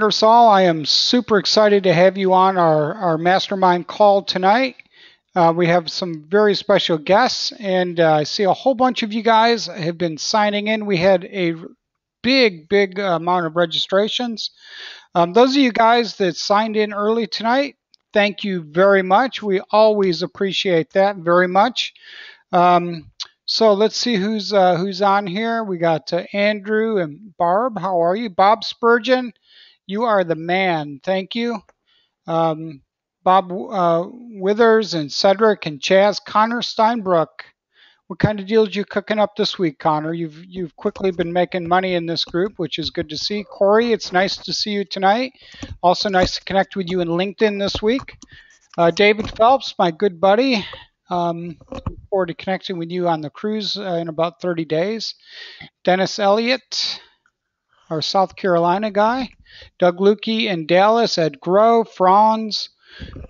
Ingersoll, I am super excited to have you on our mastermind call tonight. We have some very special guests, and I see a whole bunch of you guys have been signing in. We had a big amount of registrations. Those of you guys that signed in early tonight, thank you very much. We always appreciate that very much. So let's see who's on here. We got Andrew and Barb. How are you? Bob Spurgeon, you are the man. Thank you. Bob Withers and Cedric and Chaz. Connor Steinbrook. What kind of deals you cooking up this week, Connor? You've quickly been making money in this group, which is good to see. Corey, it's nice to see you tonight. Also nice to connect with you in LinkedIn this week. David Phelps, my good buddy. Look forward to connecting with you on the cruise in about 30 days. Dennis Elliott, our South Carolina guy. Doug Lukey in Dallas. Ed Groh, Franz.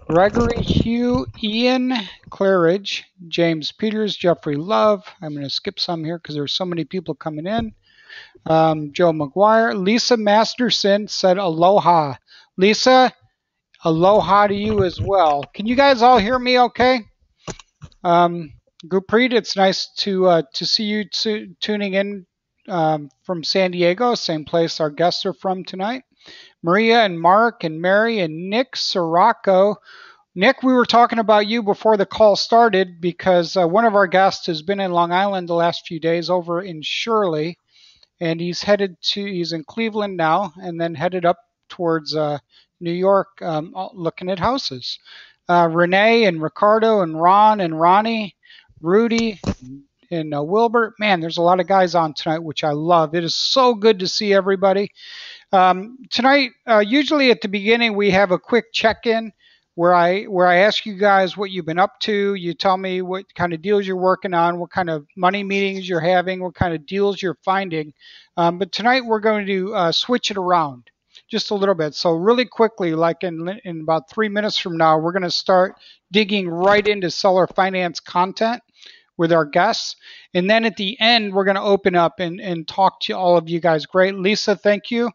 Gregory, Hugh, Ian, Claridge, James Peters, Jeffrey Love. I'm going to skip some here because there's so many people coming in. Joe McGuire. Lisa Masterson said aloha. Lisa, aloha to you as well. Can you guys all hear me okay? Gupreet, it's nice to see you tuning in from San Diego, same place our guests are from tonight. Maria and Mark and Mary and Nick Sirocco. Nick, we were talking about you before the call started because one of our guests has been in Long Island the last few days over in Shirley, and he's in Cleveland now and then headed up towards New York looking at houses. Renee and Ricardo and Ron and Ronnie, Rudy and Wilbert. Man, there's a lot of guys on tonight, which I love. It is so good to see everybody. Tonight, usually at the beginning, we have a quick check-in where I ask you guys what you've been up to. You tell me what kind of deals you're working on, what kind of money meetings you're having, what kind of deals you're finding. But tonight, we're going to switch it around just a little bit. So really quickly, like in about 3 minutes from now, we're going to start digging right into seller finance content with our guests. And then at the end, we're going to open up and talk to all of you guys. Great. Lisa, thank you.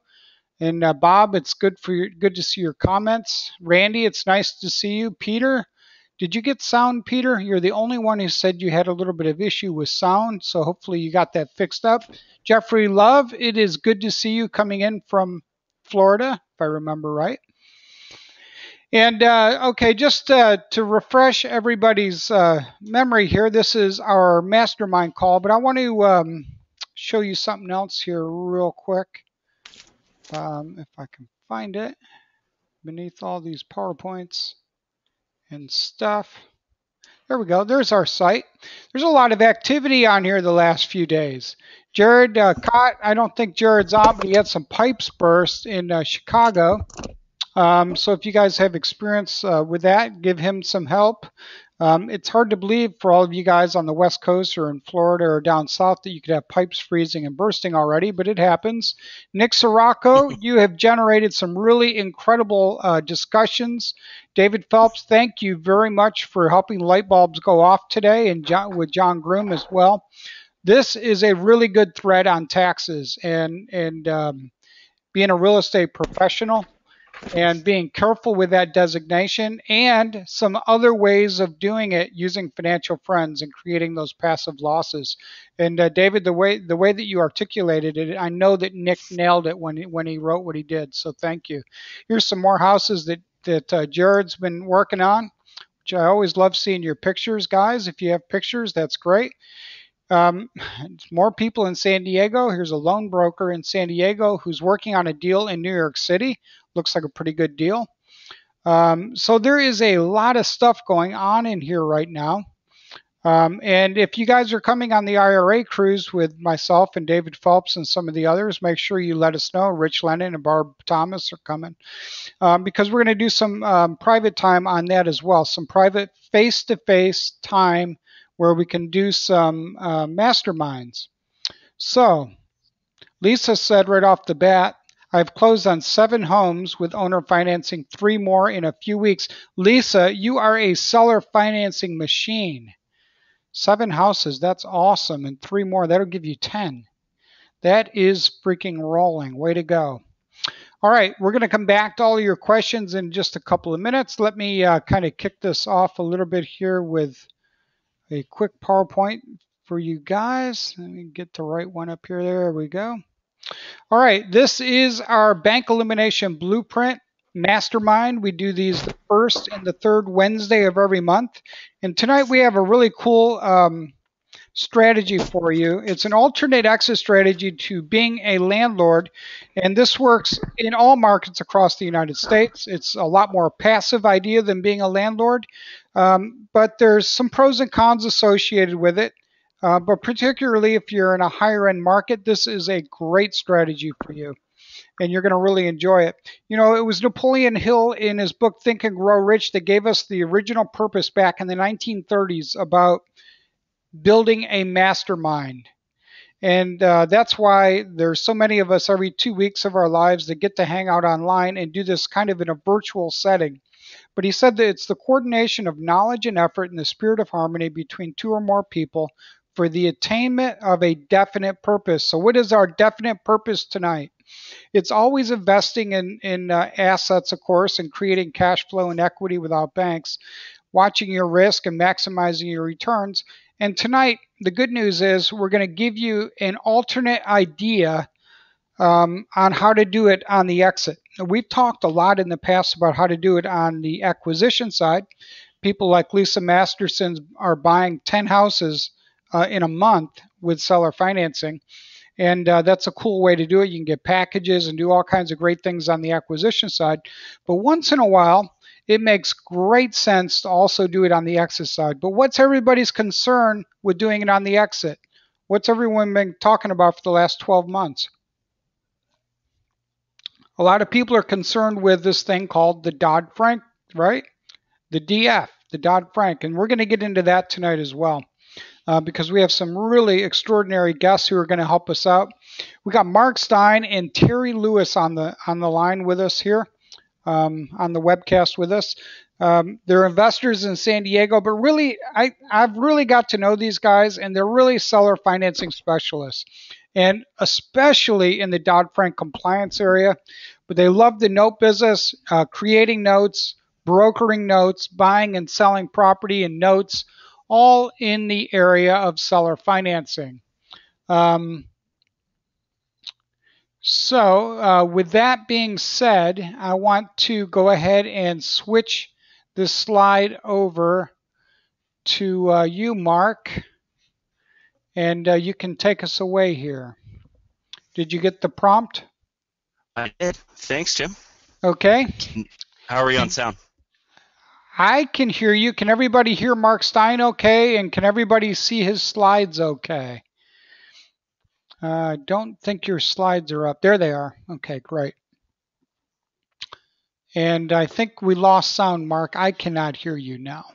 And Bob, it's good to see your comments. Randy, it's nice to see you. Peter, did you get sound, Peter? You're the only one who said you had a little bit of issue with sound, so hopefully you got that fixed up. Jeffrey Love, it is good to see you coming in from Florida, if I remember right. And, okay, just to refresh everybody's memory here, this is our mastermind call, but I want to show you something else here real quick. If I can find it beneath all these PowerPoints and stuff. There we go. There's our site. There's a lot of activity on here the last few days. Jared Cott, I don't think Jared's on, but he had some pipes burst in Chicago. So if you guys have experience with that, give him some help. It's hard to believe for all of you guys on the West Coast or in Florida or down south that you could have pipes freezing and bursting already, but it happens. Nick Sirocco, you have generated some really incredible discussions. David Phelps, thank you very much for helping light bulbs go off today, and with John Groom as well. This is a really good thread on taxes and being a real estate professional, and being careful with that designation and some other ways of doing it using financial friends and creating those passive losses. And David, the way that you articulated it, I know that Nick nailed it when he wrote what he did. So thank you. Here's some more houses that Jared's been working on, which I always love seeing your pictures, guys. If you have pictures, that's great. More people in San Diego. Here's a loan broker in San Diego who's working on a deal in New York City. Looks like a pretty good deal. So there is a lot of stuff going on in here right now. And if you guys are coming on the IRA cruise with myself and David Phelps and some of the others, make sure you let us know. Rich Lennon and Barb Thomas are coming because we're going to do some private time on that as well. Some private face-to-face time where we can do some masterminds. So Lisa said right off the bat, I've closed on 7 homes with owner financing, 3 more in a few weeks. Lisa, you are a seller financing machine. 7 houses, that's awesome. And 3 more, that'll give you 10. That is freaking rolling. Way to go. All right, we're going to come back to all your questions in just a couple of minutes. Let me kind of kick this off a little bit here with a quick PowerPoint for you guys. Let me get the right one up here. There we go. All right, this is our Bank Elimination Blueprint Mastermind. We do these the first and the third Wednesday of every month. And tonight we have a really cool strategy for you. It's an alternate exit strategy to being a landlord, and this works in all markets across the United States. It's a lot more passive idea than being a landlord, but there's some pros and cons associated with it. But particularly if you're in a higher end market, this is a great strategy for you, and you're going to really enjoy it. You know, it was Napoleon Hill in his book Think and Grow Rich that gave us the original purpose back in the 1930s about building a mastermind. And that's why there's so many of us every 2 weeks of our lives that get to hang out online and do this kind of in a virtual setting. But he said that it's the coordination of knowledge and effort in the spirit of harmony between two or more people for the attainment of a definite purpose. So what is our definite purpose tonight? It's always investing in assets, of course, and creating cash flow and equity without banks, watching your risk and maximizing your returns. And tonight, the good news is we're going to give you an alternate idea on how to do it on the exit. We've talked a lot in the past about how to do it on the acquisition side. People like Lisa Masterson are buying 10 houses in a month with seller financing. And that's a cool way to do it. You can get packages and do all kinds of great things on the acquisition side. But once in a while, it makes great sense to also do it on the exit side. But what's everybody's concern with doing it on the exit? What's everyone been talking about for the last 12 months? A lot of people are concerned with this thing called the Dodd-Frank, right? The DF, the Dodd-Frank. And we're going to get into that tonight as well, because we have some really extraordinary guests who are going to help us out. We got Mark Stein and Terry Lewis on the line with us here. On the webcast with us. They're investors in San Diego, but really, I've really got to know these guys, and they're really seller financing specialists, and especially in the Dodd-Frank compliance area. But they love the note business, creating notes, brokering notes, buying and selling property and notes, all in the area of seller financing. So with that being said, I want to go ahead and switch this slide over to you, Mark, and you can take us away here. Did you get the prompt? I did. Thanks, Jim. Okay. How are we on sound? I can hear you. Can everybody hear Mark Stein okay? And can everybody see his slides okay? I don't think your slides are up. There they are. Okay, great. And I think we lost sound, Mark. I cannot hear you now.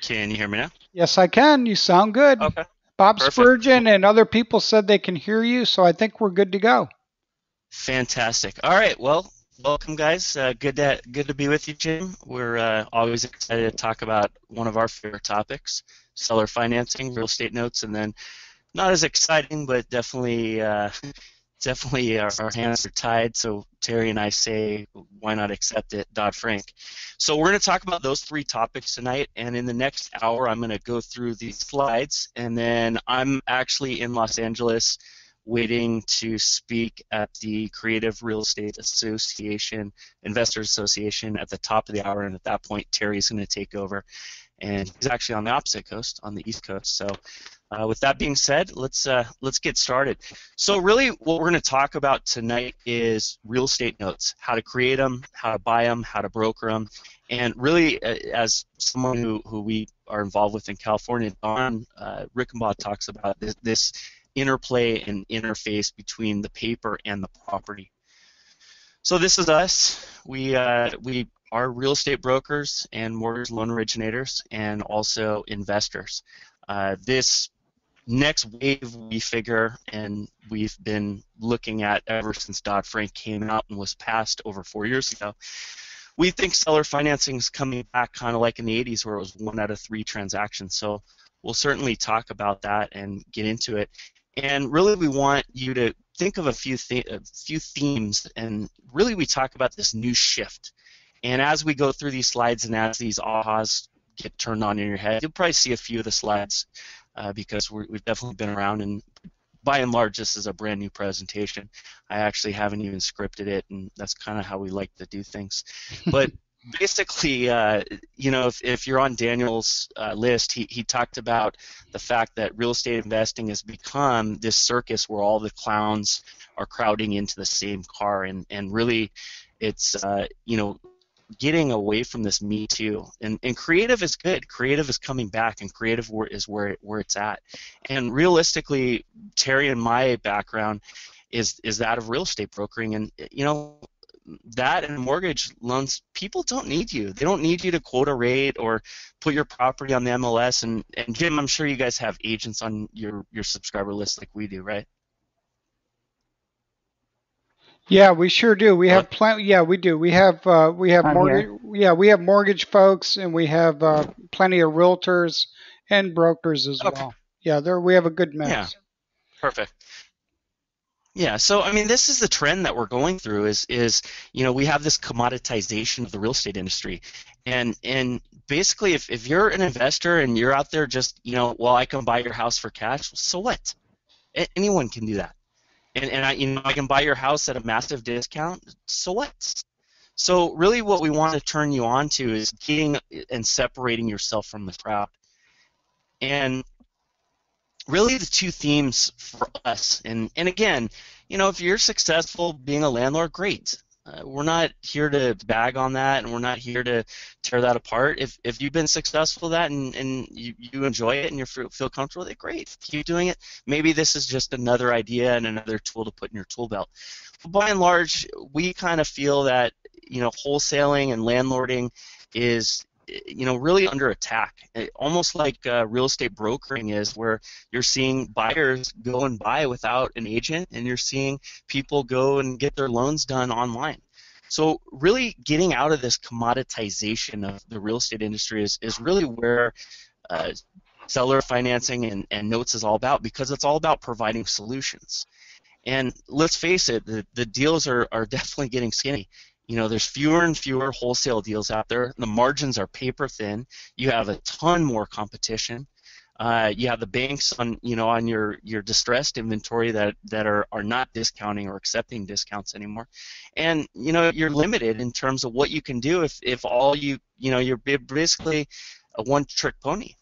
Can you hear me now? Yes, I can. You sound good. Okay. Bob Perfect. Spurgeon and other people said they can hear you, so I think we're good to go. Fantastic. All right. Well, welcome, guys. Good to be with you, Jim. We're always excited to talk about one of our favorite topics, seller financing, real estate notes, and then not as exciting, but definitely our hands are tied. So Terry and I say, why not accept it, Dodd-Frank? So we're going to talk about those three topics tonight, and in the next hour, I'm going to go through these slides, and then I'm actually in Los Angeles waiting to speak at the Creative Real Estate Association Investors Association at the top of the hour, and at that point, Terry's going to take over. And he's actually on the opposite coast, on the East Coast. So with that being said, let's get started. So really what we're going to talk about tonight is real estate notes, how to create them, how to buy them, how to broker them. And really, as someone who we are involved with in California, Don Rickenbaugh talks about this interplay and interface between the paper and the property. So this is us. We are real estate brokers and mortgage loan originators and also investors. This next wave, we figure, and we've been looking at ever since Dodd-Frank came out and was passed over 4 years ago, we think seller financing is coming back kind of like in the 80s where it was 1 out of 3 transactions. So we'll certainly talk about that and get into it. And really we want you to think of a few themes, and really we talk about this new shift. And as we go through these slides and as these ahas get turned on in your head, you'll probably see a few of the slides because we've definitely been around, and by and large this is a brand new presentation. I actually haven't even scripted it, and that's kind of how we like to do things. But basically, you know, if you're on Daniel's list, he talked about the fact that real estate investing has become this circus where all the clowns are crowding into the same car, and really it's, you know, getting away from this Me Too. And creative is good. Creative is coming back, and creative is where it's at. And realistically, Terry and my background is that of real estate brokering, and, you know, that and mortgage loans, people don't need you. They don't need you to quote a rate or put your property on the MLS. And Jim, I'm sure you guys have agents on your subscriber list like we do, right? Yeah, we sure do. We have we have mortgage folks, and we have plenty of realtors and brokers as well. Yeah, we have a good mix. Yeah. Perfect. Yeah, so I mean, this is the trend that we're going through. Is you know, we have this commoditization of the real estate industry, and basically, if you're an investor and you're out there just, you know, well, I can buy your house for cash. So what? Anyone can do that, and I, you know, I can buy your house at a massive discount. So what? So really, what we want to turn you on to is getting and separating yourself from the crowd, and really the two themes for us, and again, you know, if you're successful being a landlord, great. We're not here to bag on that, and we're not here to tear that apart. If you've been successful with that, and you enjoy it, and you feel comfortable with it, great. Keep doing it. Maybe this is just another idea and another tool to put in your tool belt. But by and large, we kind of feel that, you know, wholesaling and landlording is, you know, really under attack, almost like real estate brokering is, where you're seeing buyers go and buy without an agent, and you're seeing people go and get their loans done online. So really getting out of this commoditization of the real estate industry is really where seller financing and notes is all about, because it's all about providing solutions. And let's face it, the deals are definitely getting skinny. You know, there's fewer and fewer wholesale deals out there. The margins are paper thin. You have a ton more competition. You have the banks on, you know, on your distressed inventory that are not discounting or accepting discounts anymore. And, you know, you're limited in terms of what you can do if all you know, you're basically a one-trick pony.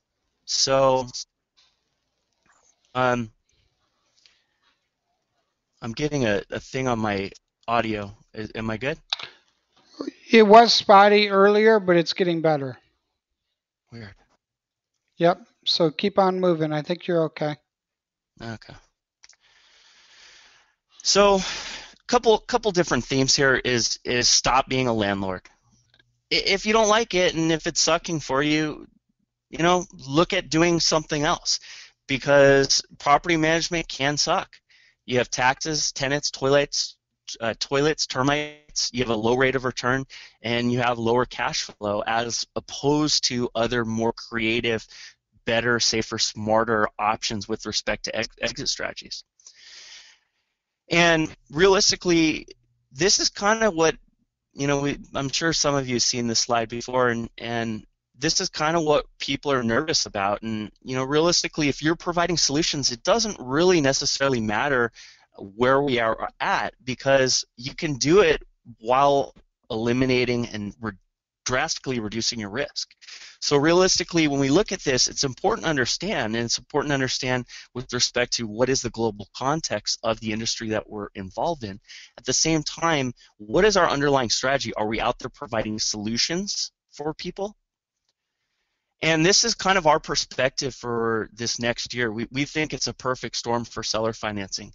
So, I'm getting a thing on my audio. Am I good? It was spotty earlier, but it's getting better. Weird. Yep. So keep on moving. I think you're okay. Okay. So a couple different themes here is stop being a landlord. If you don't like it, and if it's sucking for you, you know, look at doing something else, because property management can suck. You have taxes, tenants, toilets, termites, you have a low rate of return, and you have lower cash flow, as opposed to other more creative, better, safer, smarter options with respect to exit strategies. And realistically, this is kind of what, you know, I'm sure some of you have seen this slide before, and this is kind of what people are nervous about. And, you know, realistically, if you're providing solutions, it doesn't really necessarily matter where we are at, because you can do it while eliminating and drastically reducing your risk. So realistically, when we look at this, it's important to understand, and it's important to understand with respect to what is the global context of the industry that we're involved in. At the same time, what is our underlying strategy? Are we out there providing solutions for people? And this is kind of our perspective for this next year. We think it's a perfect storm for seller financing.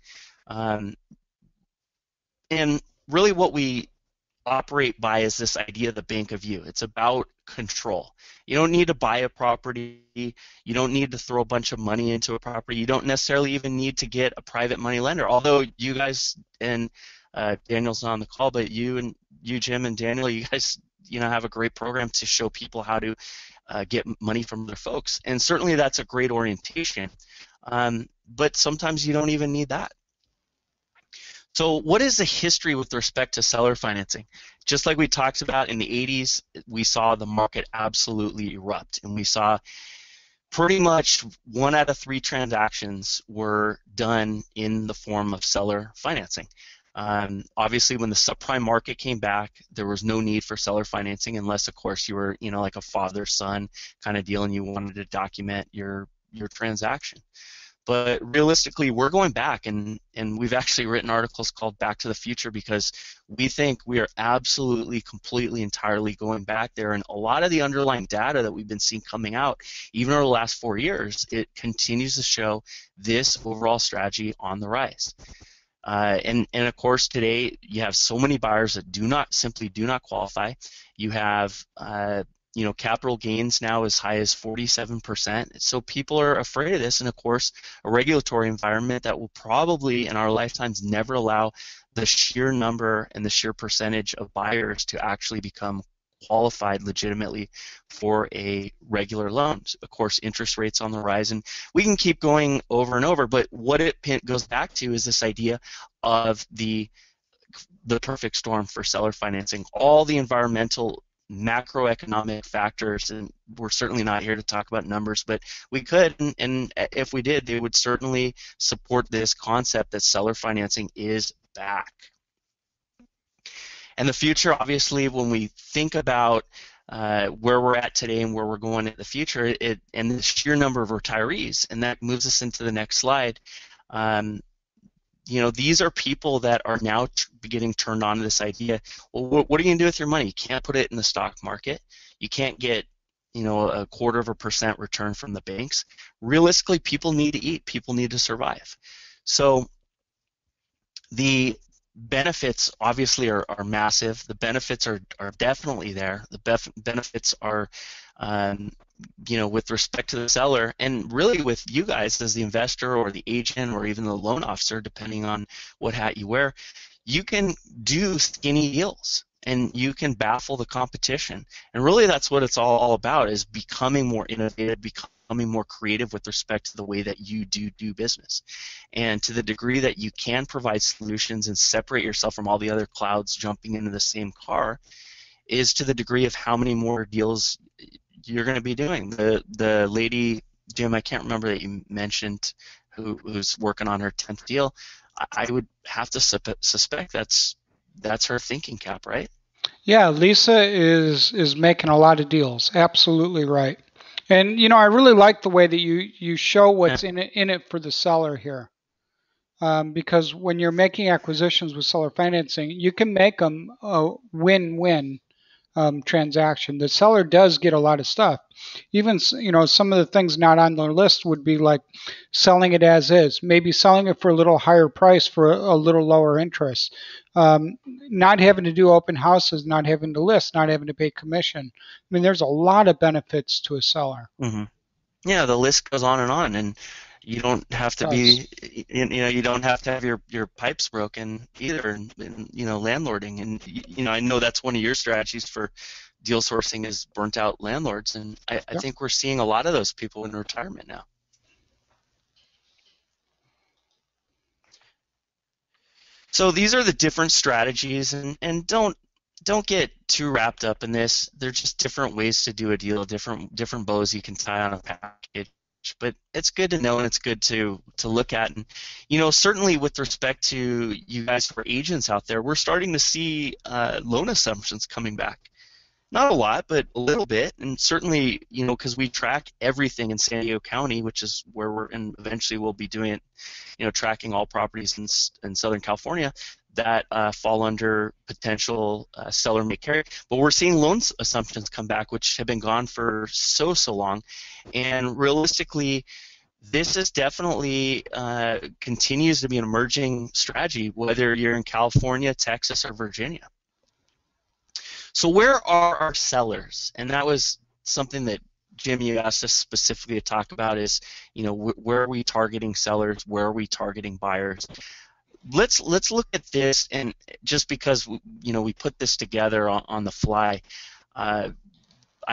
And really what we operate by is this idea of the bank of you. It's about control. You don't need to buy a property. You don't need to throw a bunch of money into a property. You don't necessarily even need to get a private money lender, although you guys and Daniel's not on the call, but you, Jim and Daniel, you guys, you know, have a great program to show people how to get money from their folks. And certainly that's a great orientation, but sometimes you don't even need that. So what is the history with respect to seller financing? Just like we talked about in the 80s, we saw the market absolutely erupt, and we saw pretty much 1 out of 3 transactions were done in the form of seller financing. Obviously, when the subprime market came back, there was no need for seller financing unless, of course, you were, like a father-son kind of deal and you wanted to document your transaction. But realistically, we're going back, and we've actually written articles called Back to the Future, because we think we are absolutely, completely, entirely going back there. And a lot of the underlying data that we've been seeing coming out, even over the last 4 years, it continues to show this overall strategy on the rise. And of course, today you have so many buyers that simply do not qualify. You have capital gains now as high as 47%. So people are afraid of this, and of course, a regulatory environment that will probably in our lifetimes never allow the sheer number and the sheer percentage of buyers to actually become qualified legitimately for a regular loan. Of course, interest rates on the rise, and we can keep going over and over, but what it goes back to is this idea of the perfect storm for seller financing. All the environmental macroeconomic factors, and we're certainly not here to talk about numbers, but we could, and if we did, they would certainly support this concept that seller financing is back. And the future, obviously, when we think about where we're at today and where we're going in the future, and the sheer number of retirees, and that moves us into the next slide. These are people that are now getting turned on to this idea. Well, what are you going to do with your money? You can't put it in the stock market. You can't get, a 1/4% return from the banks. Realistically, people need to eat. People need to survive. So the benefits obviously are massive. The benefits are definitely there. The benefits are, with respect to the seller, and really with you guys as the investor or the agent or even the loan officer, depending on what hat you wear, you can do skinny deals and you can baffle the competition. And really that's what it's all about, is becoming more innovative, becoming more creative with respect to the way that you do business. And to the degree that you can provide solutions and separate yourself from all the other clouds jumping into the same car, is to the degree of how many more deals you're going to be doing. The lady, Jim, I can't remember that you mentioned, who's working on her 10th deal, I would have to suspect that's her thinking cap, right? Yeah, Lisa is making a lot of deals. Absolutely right. And I really like the way that you show what's in it for the seller here, because when you're making acquisitions with seller financing, you can make them a win-win transaction. The seller does get a lot of stuff. Even some of the things not on the list would be like selling it as is, maybe selling it for a little higher price for a little lower interest, not having to do open houses, not having to list, not having to pay commission. I mean, there's a lot of benefits to a seller. Mm-hmm. Yeah, the list goes on, and you don't have to be, you don't have to have your pipes broken either, and landlording, and I know that's one of your strategies for deal sourcing is burnt out landlords, and I think we're seeing a lot of those people in retirement now. So these are the different strategies, and don't get too wrapped up in this. They're just different ways to do a deal, different bows you can tie on a package. But it's good to know, and it's good to look at. And certainly with respect to you guys for agents out there, we're starting to see loan assumptions coming back. Not a lot, but a little bit. And certainly, because we track everything in San Diego County, which is where we're, and eventually we'll be doing it, tracking all properties in Southern California that fall under potential seller may carry. But we're seeing loan assumptions come back, which have been gone for so long. And realistically, this is definitely continues to be an emerging strategy, whether you're in California, Texas, or Virginia. So where are our sellers? And that was something that, Jim, you asked us specifically to talk about, is, where are we targeting sellers? Where are we targeting buyers? Let's look at this, and just because we put this together on the fly, I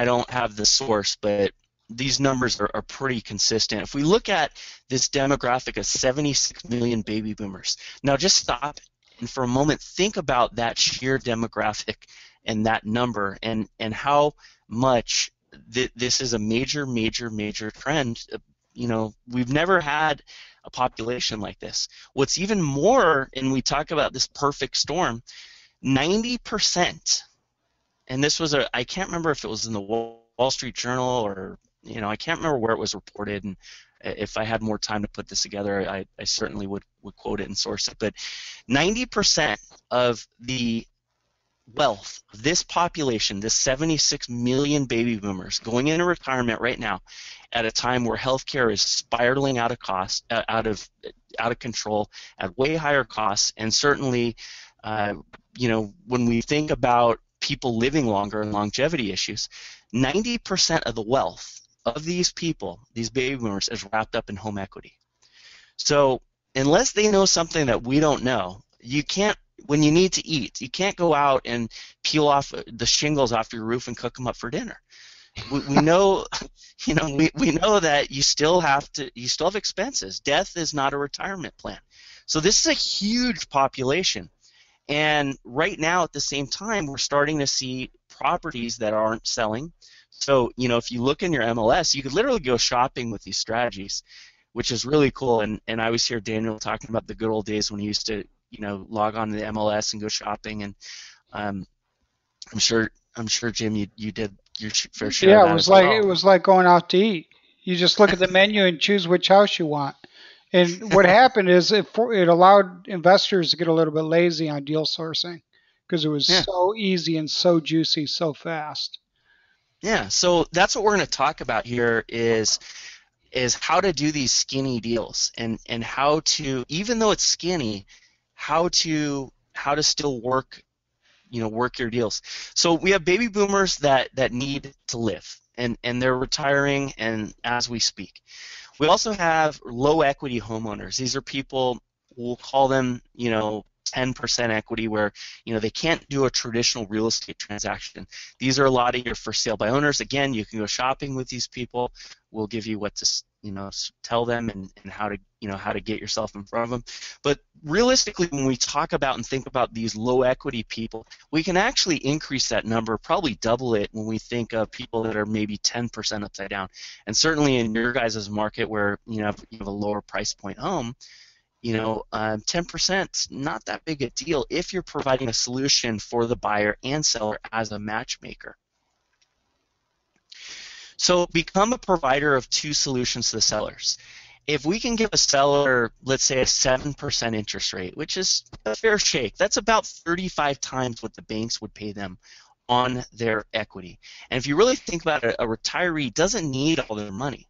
don't have the source, but these numbers are pretty consistent. If we look at this demographic of 76 million baby boomers, now just stop And for a moment, think about that sheer demographic and that number and how much this is a major, major, major trend. You know, we've never had a population like this. What's even more, and we talk about this perfect storm, 90%, and this was I can't remember if it was in the Wall Street Journal or, you know, I can't remember where it was reported, and if I had more time to put this together, I certainly would quote it and source it, but 90% of the wealth of this population, this 76 million baby boomers going into retirement right now at a time where healthcare is spiraling out of cost, out of control at way higher costs, and certainly, you know, when we think about people living longer and longevity issues, 90% of the wealth of these people, these baby boomers, is wrapped up in home equity. So unless they know something that we don't know, you can't, when you need to eat, you can't go out and peel off the shingles off your roof and cook them up for dinner. We know, you know, we know that you still have expenses. Death is not a retirement plan. So this is a huge population. And right now, at the same time, we're starting to see properties that aren't selling. So, you know, if you look in your MLS, you could literally go shopping with these strategies, which is really cool. And I always hear Daniel talking about the good old days when he used to, you know, log on to the MLS and go shopping. And I'm sure Jim, you did your fair share. Yeah, of that it was like going out to eat. You just look at the menu and choose which house you want. And what happened is it allowed investors to get a little bit lazy on deal sourcing because it was so easy and so juicy so fast. Yeah, so that's what we're going to talk about here is how to do these skinny deals and how to, even though it's skinny, how to still work, you know, work your deals. So we have baby boomers that need to live and they're retiring and as we speak. We also have low equity homeowners. These are people, we'll call them, you know, 10% equity, where, you know, they can't do a traditional real estate transaction. These are a lot of your for sale by owners. Again, you can go shopping with these people. We'll give you what to, you know, tell them and how to, you know, how to get yourself in front of them. But realistically, when we talk about and think about these low equity people, we can actually increase that number, probably double it when we think of people that are maybe 10% upside down. And certainly in your guys' market where, you know, you have a lower price point home, you know, 10%, not that big a deal if you're providing a solution for the buyer and seller as a matchmaker. So become a provider of two solutions to the sellers. If we can give a seller, let's say, a 7% interest rate, which is a fair shake, that's about 35 times what the banks would pay them on their equity. And if you really think about it, a retiree doesn't need all their money.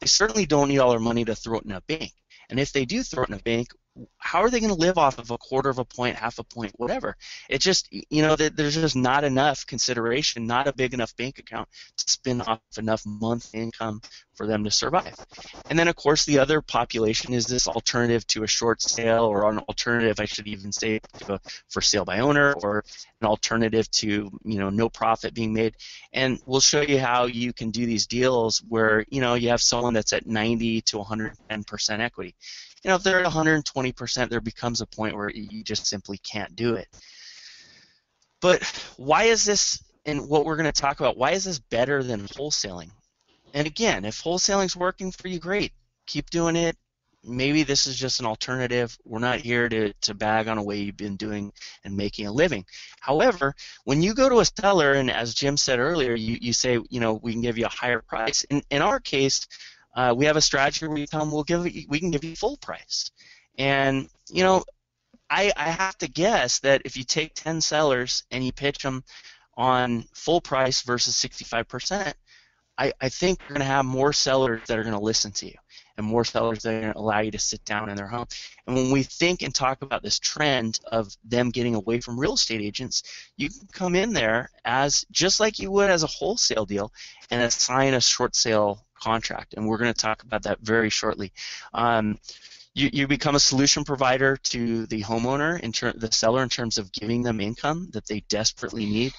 They certainly don't need all their money to throw it in a bank. And if they do throw it in a bank, how are they going to live off of a quarter of a point, half a point, whatever? It's just, you know, there's just not enough consideration, not a big enough bank account to spin off enough monthly income for them to survive. And then, of course, the other population is this alternative to a short sale, or an alternative, I should even say, to a for sale by owner, or an alternative to, you know, no profit being made. And we'll show you how you can do these deals where, you know, you have someone that's at 90 to 110% equity. You know, if they're at 120%, there becomes a point where you just simply can't do it. But why is this, and what we're going to talk about, why is this better than wholesaling? And again, if wholesaling's working for you, great. Keep doing it. Maybe this is just an alternative. We're not here to bag on a way you've been doing and making a living. However, when you go to a seller, and as Jim said earlier, you say, you know, we can give you a higher price. In our case, we have a strategy where we tell them we can give you full price. And, you know, I have to guess that if you take 10 sellers and you pitch them on full price versus 65%, I think you're going to have more sellers that are going to listen to you and more sellers that are going to allow you to sit down in their home. And when we think and talk about this trend of them getting away from real estate agents, you can come in there as just like you would as a wholesale deal and assign a short sale contract, and we're going to talk about that very shortly. You become a solution provider to the homeowner, the seller, in terms of giving them income that they desperately need.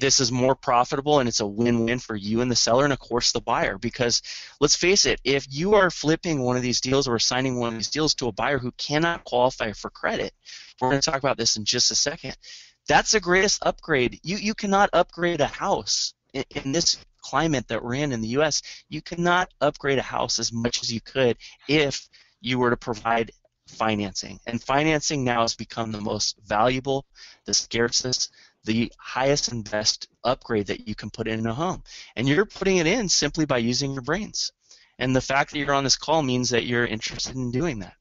This is more profitable, and it's a win-win for you and the seller, and of course the buyer, because let's face it, if you are flipping one of these deals or assigning one of these deals to a buyer who cannot qualify for credit, We're going to talk about this in just a second. That's the greatest upgrade. You cannot upgrade a house in this climate that we're in the U.S. You cannot upgrade a house as much as you could if you were to provide financing. And financing now has become the most valuable, the scarcest, the highest and best upgrade that you can put in a home. And you're putting it in simply by using your brains. And the fact that you're on this call means that you're interested in doing that.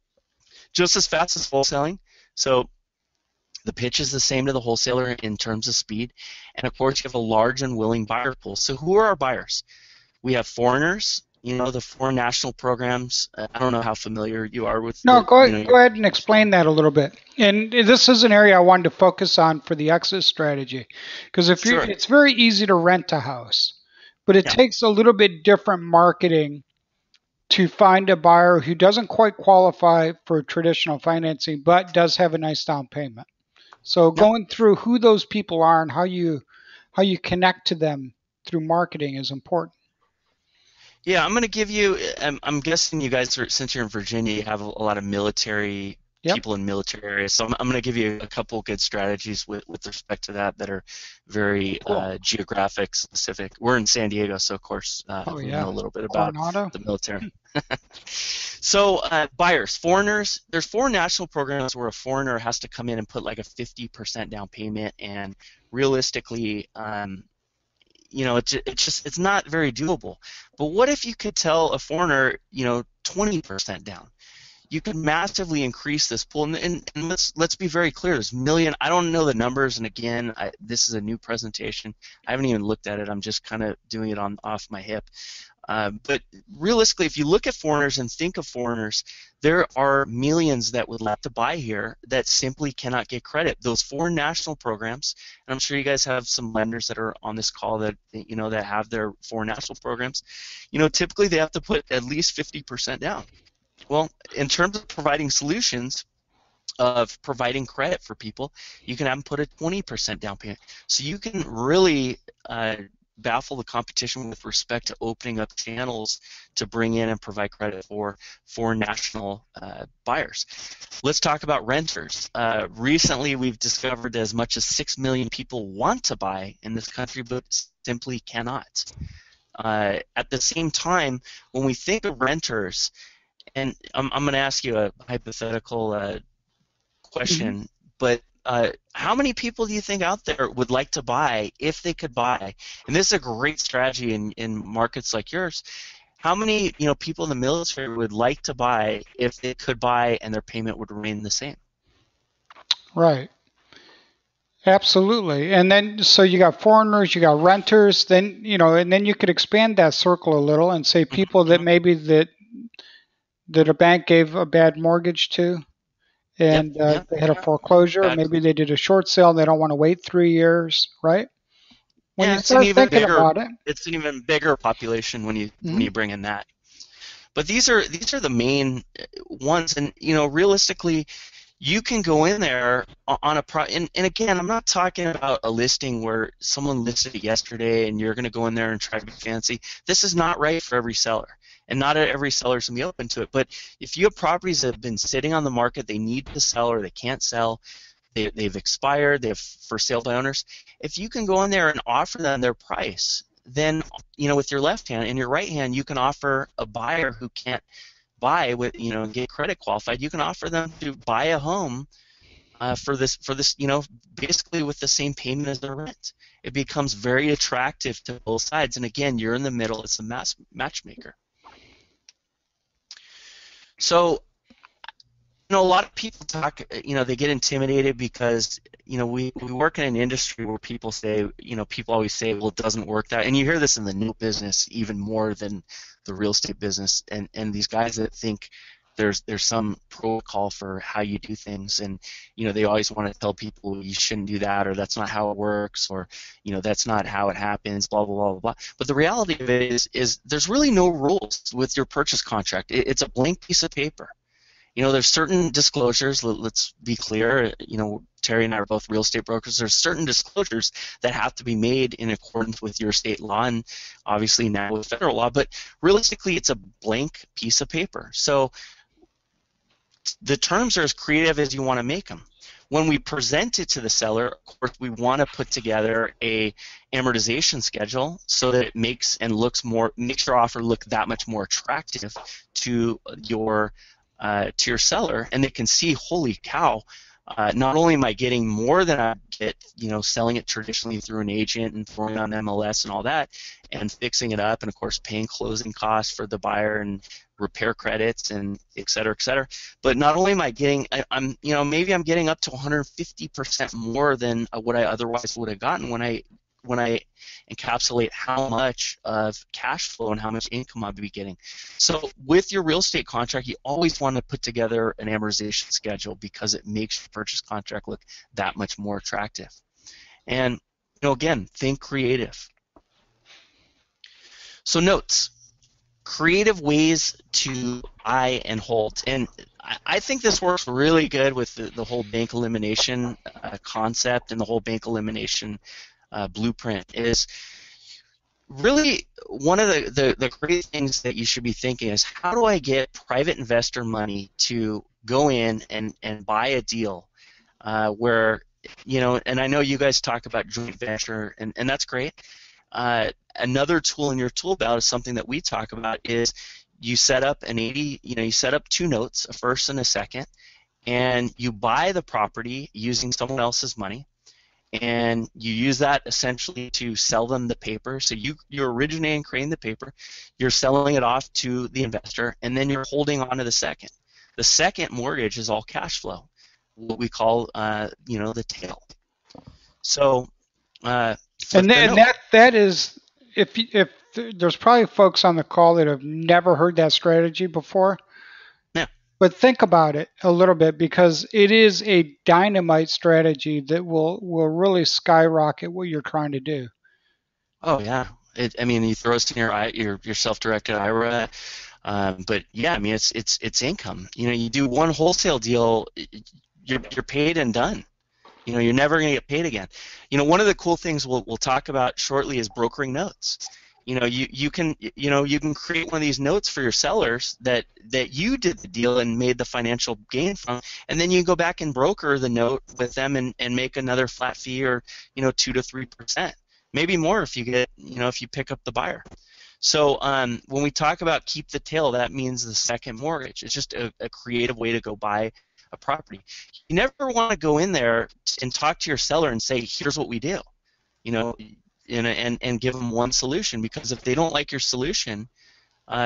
Just as fast as wholesaling. So the pitch is the same to the wholesaler in terms of speed. And of course you have a large and willing buyer pool. So who are our buyers? We have foreigners, you know, the foreign national programs. I don't know how familiar you are with. No, go ahead and explain that a little bit. And this is an area I wanted to focus on for the exit strategy, because if you're, it's very easy to rent a house, but it takes a little bit different marketing to find a buyer who doesn't quite qualify for traditional financing, but does have a nice down payment. So going through who those people are and how you connect to them through marketing is important. Yeah, I'm going to give you, I'm guessing you guys, since you're in Virginia, you have a lot of military people in military areas. So I'm going to give you a couple good strategies with respect to that are very geographic specific. We're in San Diego, so of course we know a little bit about the military. So buyers, foreigners, there's foreign national programs where a foreigner has to come in and put like a 50% down payment, and realistically, you know, it's not very doable. But what if you could tell a foreigner, you know, 20% down? You can massively increase this pool, and let's be very clear. There's million. I don't know the numbers, and again, this is a new presentation. I haven't even looked at it. I'm just kind of doing it off my hip. But realistically, if you look at foreigners and think of foreigners, there are millions that would like to buy here that simply cannot get credit. Those foreign national programs, and I'm sure you guys have some lenders that are on this call that you know that have their foreign national programs. You know, typically they have to put at least 50% down. Well, in terms of providing solutions, of providing credit for people, you can have them put a 20% down payment. So you can really baffle the competition with respect to opening up channels to bring in and provide credit for foreign national buyers. Let's talk about renters. Recently, we've discovered that as much as 6 million people want to buy in this country but simply cannot. At the same time, when we think of renters, and I'm going to ask you a hypothetical question, but how many people do you think out there would like to buy if they could buy? And this is a great strategy in markets like yours. How many people in the military would like to buy if they could buy and their payment would remain the same? Right. Absolutely. And then so you got foreigners, you got renters, then and then you could expand that circle a little and say people that maybe that a bank gave a bad mortgage to, and they had a foreclosure. Bad. Maybe they did a short sale and they don't want to wait 3 years, right? When you start thinking about it, it's an even bigger population when you when you bring in that. But these are the main ones, and realistically, you can go in there on a and again, I'm not talking about a listing where someone listed it yesterday and you're going to go in there and try to be fancy. This is not right for every seller. And not every seller is going to be open to it. But if you have properties that have been sitting on the market, they need to sell or they can't sell, they've expired, they have for sale by owners, if you can go in there and offer them their price, then with your left hand and your right hand, you can offer a buyer who can't buy with get credit qualified. You can offer them to buy a home for this basically with the same payment as their rent. It becomes very attractive to both sides. And again, you're in the middle. It's a matchmaker. So, a lot of people talk, they get intimidated because, we work in an industry where people say, people always say, well, it doesn't work that. And you hear this in the new business even more than the real estate business, and these guys that think there's some protocol for how you do things, and, they always want to tell people you shouldn't do that, or that's not how it works, or, that's not how it happens, blah, blah, blah, blah. But the reality of it is there's really no rules with your purchase contract. It's a blank piece of paper. There's certain disclosures. Let's be clear, Terry and I are both real estate brokers. There's certain disclosures that have to be made in accordance with your state law and obviously now with federal law, but realistically it's a blank piece of paper. So the terms are as creative as you want to make them. When we present it to the seller, of course, we want to put together a amortization schedule so that it makes your offer look that much more attractive to your seller, and they can see, holy cow, not only am I getting more than I get, selling it traditionally through an agent and throwing on MLS and all that, and fixing it up, and of course paying closing costs for the buyer and repair credits and et cetera, but not only am I getting, maybe I'm getting up to 150% more than what I otherwise would have gotten when I encapsulate how much of cash flow and how much income I'll be getting. So with your real estate contract, you always want to put together an amortization schedule because it makes your purchase contract look that much more attractive. And again, think creative. So notes, creative ways to buy and hold. And I think this works really good with the whole bank elimination concept and the whole bank elimination blueprint. Is really one of the great things that you should be thinking is, how do I get private investor money to go in and buy a deal where, and I know you guys talk about joint venture, and that's great. Another tool in your tool belt is something that we talk about is you set up you set up two notes, a first and a second, and you buy the property using someone else's money. And you use that essentially to sell them the paper. So you're originating and creating the paper, you're selling it off to the investor, and then you're holding on to the second. The second mortgage is all cash flow, what we call the tail. So that is, if there's probably folks on the call that have never heard that strategy before. But think about it a little bit, because it is a dynamite strategy that will really skyrocket what you're trying to do. Oh yeah, you throw it in your self-directed IRA, but yeah, it's income. You do one wholesale deal, you're paid and done. You're never going to get paid again. One of the cool things we'll talk about shortly is brokering notes. You can create one of these notes for your sellers that you did the deal and made the financial gain from, and then you go back and broker the note with them and make another flat fee, or 2 to 3%, maybe more if you get if you pick up the buyer. So when we talk about keep the tail, that means the second mortgage. It's just a creative way to go buy a property. You never want to go in there and talk to your seller and say, here's what we do. And give them one solution, because if they don't like your solution,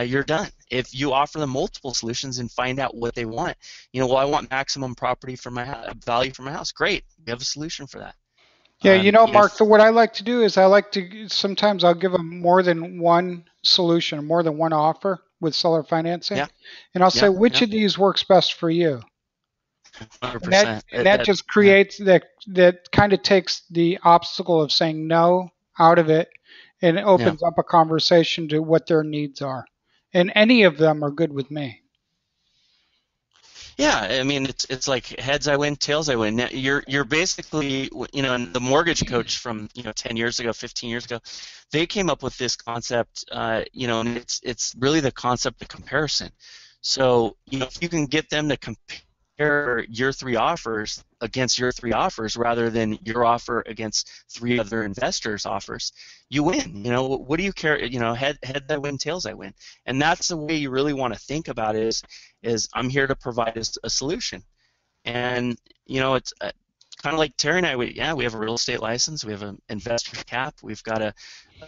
you're done. If you offer them multiple solutions and find out what they want, I want maximum property for my value for my house. Great, we have a solution for that. Yeah, Mark, what I like to do is sometimes I'll give them more than one solution, more than one offer with seller financing, and I'll say which of these works best for you. 100%. And that just creates that kind of takes the obstacle of saying no out of it, and it opens up a conversation to what their needs are, and any of them are good with me. It's like heads I win, tails I win. You're basically, the mortgage coach from 10 years ago, 15 years ago, they came up with this concept, and it's really the concept of comparison. So if you can get them to compare your three offers against your three offers rather than your offer against three other investors' offers, you win. What do you care? Heads I win, tails I win. And that's the way you really want to think about it, is I'm here to provide a solution. And it's kind of like Terry and I, we have a real estate license, we have an investor's cap, we've got a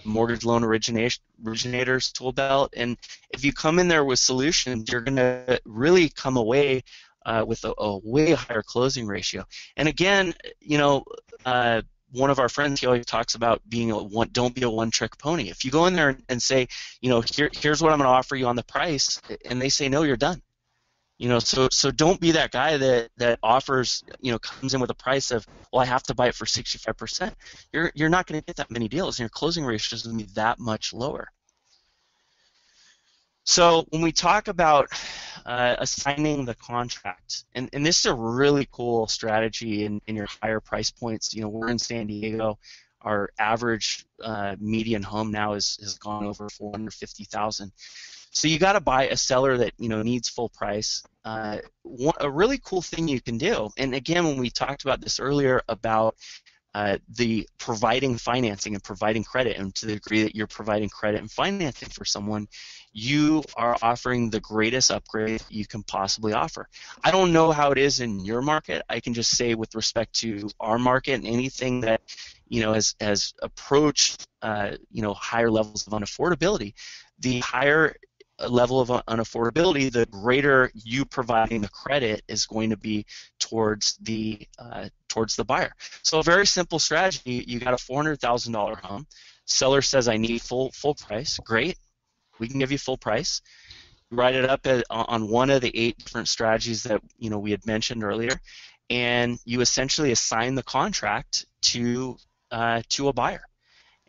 mortgage loan originator's tool belt, and if you come in there with solutions, you're going to really come away with a way higher closing ratio. And again, one of our friends, he always talks about don't be a one-trick pony. If you go in there and say, here's what I'm going to offer you on the price, and they say no, you're done. So don't be that guy that offers, comes in with a price of, well, I have to buy it for 65%. You're not going to get that many deals, and your closing ratio is going to be that much lower. So when we talk about assigning the contract, and this is a really cool strategy in your higher price points. We're in San Diego. Our average median home now has gone over $450,000. So you got to buy a seller that needs full price. A really cool thing you can do, and again, when we talked about this earlier about the providing financing and providing credit, and to the degree that you're providing credit and financing for someone, you are offering the greatest upgrade you can possibly offer. I don't know how it is in your market. I can just say with respect to our market and anything that has approached higher levels of unaffordability, the higher level of unaffordability, the greater you providing the credit is going to be towards the buyer. So a very simple strategy: you got a $400,000 home. Seller says, "I need full price." Great, we can give you full price. You write it up on one of the 8 different strategies that we had mentioned earlier, and you essentially assign the contract to a buyer.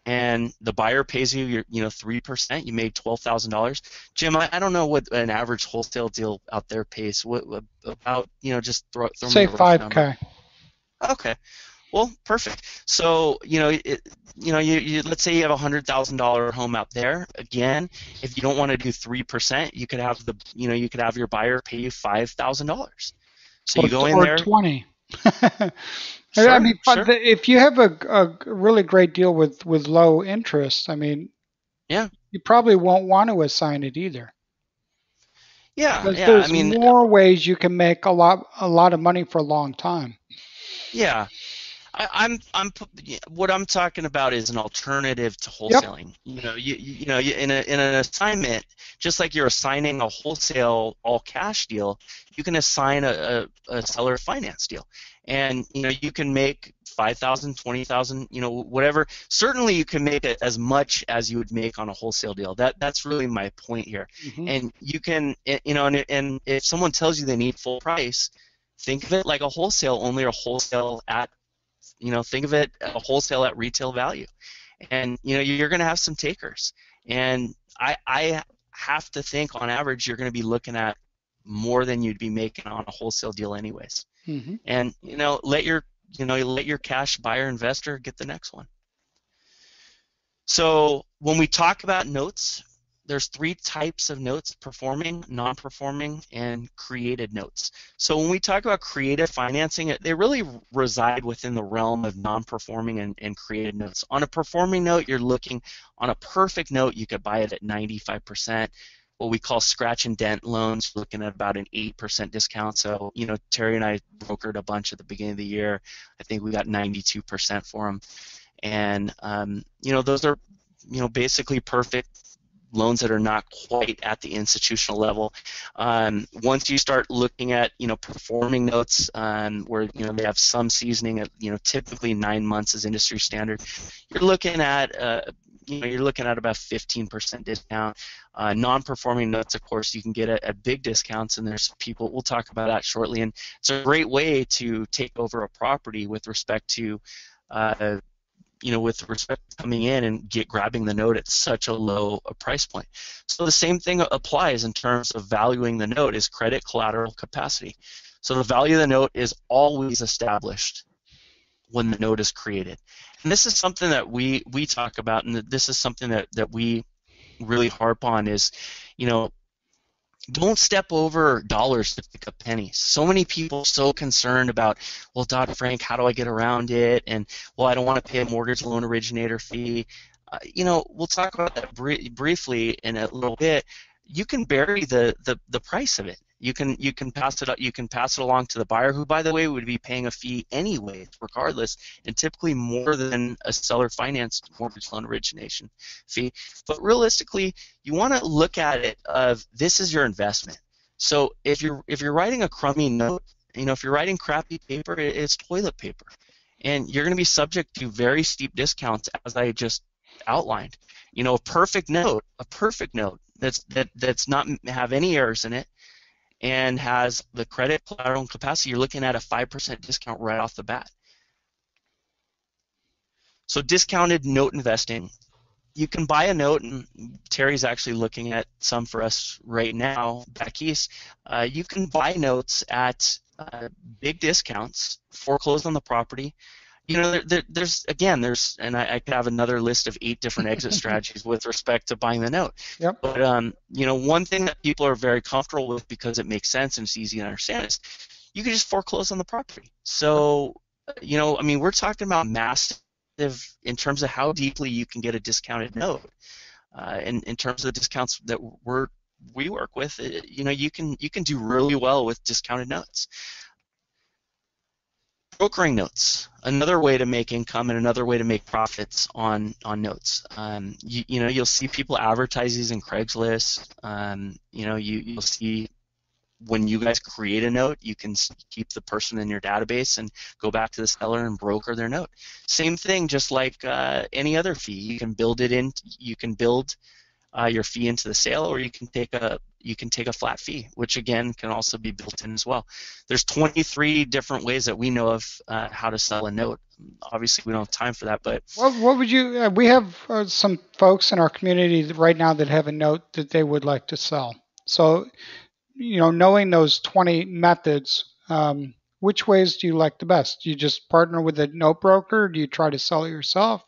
And the buyer pays you, 3%. You made $12,000. Jim, I don't know what an average wholesale deal out there pays. What about, just throw say me a rough number. $5K. Okay. Well, perfect. So let's say you have a $100,000 home out there. Again, if you don't want to do 3%, you could have your buyer pay you $5,000. So you go in there. Or 20. Sure, I mean, sure. If you have a really great deal with low interest, you probably won't want to assign it either. Yeah, because there's more ways you can make a lot of money for a long time. Yeah, what I'm talking about is an alternative to wholesaling. Yep. In an assignment, just like you're assigning a wholesale all cash deal, you can assign a seller finance deal. And you can make $5,000, $20,000, whatever. Certainly, you can make it as much as you would make on a wholesale deal. That's really my point here. Mm-hmm. And you can, and if someone tells you they need full price, think of it like a wholesale, only a wholesale at, think of it a wholesale at retail value. And you're going to have some takers. And I have to think, on average, you're going to be looking at more than you'd be making on a wholesale deal, anyways. Mm-hmm. And let your cash buyer investor get the next one. So when we talk about notes, there's 3 types of notes: performing, non-performing, and created notes. So when we talk about creative financing, they really reside within the realm of non-performing and created notes. On a performing note, you're looking on a perfect note, you could buy it at 95%. What we call scratch and dent loans, looking at about an 8% discount. So, Terry and I brokered a bunch at the beginning of the year. I think we got 92% for them. And, those are, basically perfect loans that are not quite at the institutional level. Once you start looking at, performing notes where, they have some seasoning at, typically 9 months is industry standard, you're looking at, you're looking at about 15% discount. Non-performing notes, of course, you can get at big discounts, and there's people, we'll talk about that shortly. And it's a great way to take over a property with respect to, coming in and grabbing the note at such a low a price point. So the same thing applies in terms of valuing the note is credit collateral capacity. So the value of the note is always established when the note is created. And this is something that we talk about, and this is something that we really harp on is, don't step over dollars to pick up pennies. So many people so concerned about, well, Dodd-Frank, how do I get around it? And, well, I don't want to pay a mortgage loan originator fee. We'll talk about that briefly in a little bit. You can bury the price of it. You can pass it up. You can pass it along to the buyer, who, by the way, would be paying a fee anyway, regardless, and typically more than a seller financed mortgage loan origination fee. But realistically, you want to look at it of this is your investment. So if you're writing a crummy note, if you're writing crappy paper, it's toilet paper, and you're going to be subject to very steep discounts, as I just outlined. A perfect note that's not have any errors in it, and has the credit collateral capacity, you're looking at a 5% discount right off the bat. So discounted note investing. You can buy a note, and Terry's actually looking at some for us right now back east. You can buy notes at big discounts, foreclose on the property. you know, there's and I could have another list of 8 different exit strategies with respect to buying the note. Yep. But you know, one thing that people are very comfortable with because it makes sense and it's easy to understand is you can just foreclose on the property. So, you know, I mean, we're talking about massive in terms of how deeply you can get a discounted note. In terms of the discounts that we work with, you know, you can do really well with discounted notes. Brokering notes, another way to make income and another way to make profits on notes. You know, you'll see people advertise these in Craigslist. You know, you'll see when you guys create a note, you can keep the person in your database and go back to the seller and broker their note. Same thing, just like any other fee, you can build it in. You can build your fee into the sale, or you can take a flat fee, which again can also be built in as well. There's 23 different ways that we know of how to sell a note. Obviously, we don't have time for that, but what would you? We have some folks in our community right now that have a note that they would like to sell. So, you know, knowing those 20 methods, which ways do you like the best? Do you just partner with a note broker? Do you try to sell it yourself?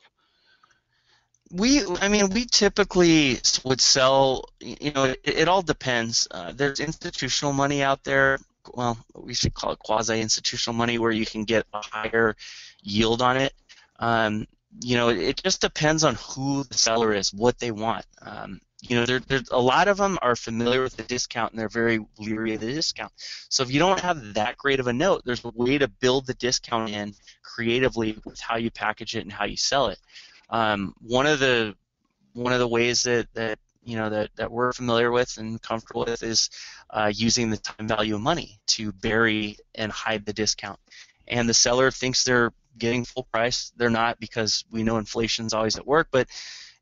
I mean, we typically would sell, you know, it all depends. There's institutional money out there. Well, we should call it quasi-institutional money where you can get a higher yield on it. You know, it just depends on who the seller is, what they want. You know, there's a lot of them are familiar with the discount and they're very leery of the discount. So if you don't have that great of a note, there's a way to build the discount in creatively with how you package it and how you sell it. One of the ways that you know that we're familiar with and comfortable with is using the time value of money to bury and hide the discount. And the seller thinks they're getting full price. They're not, because we know inflation's always at work, but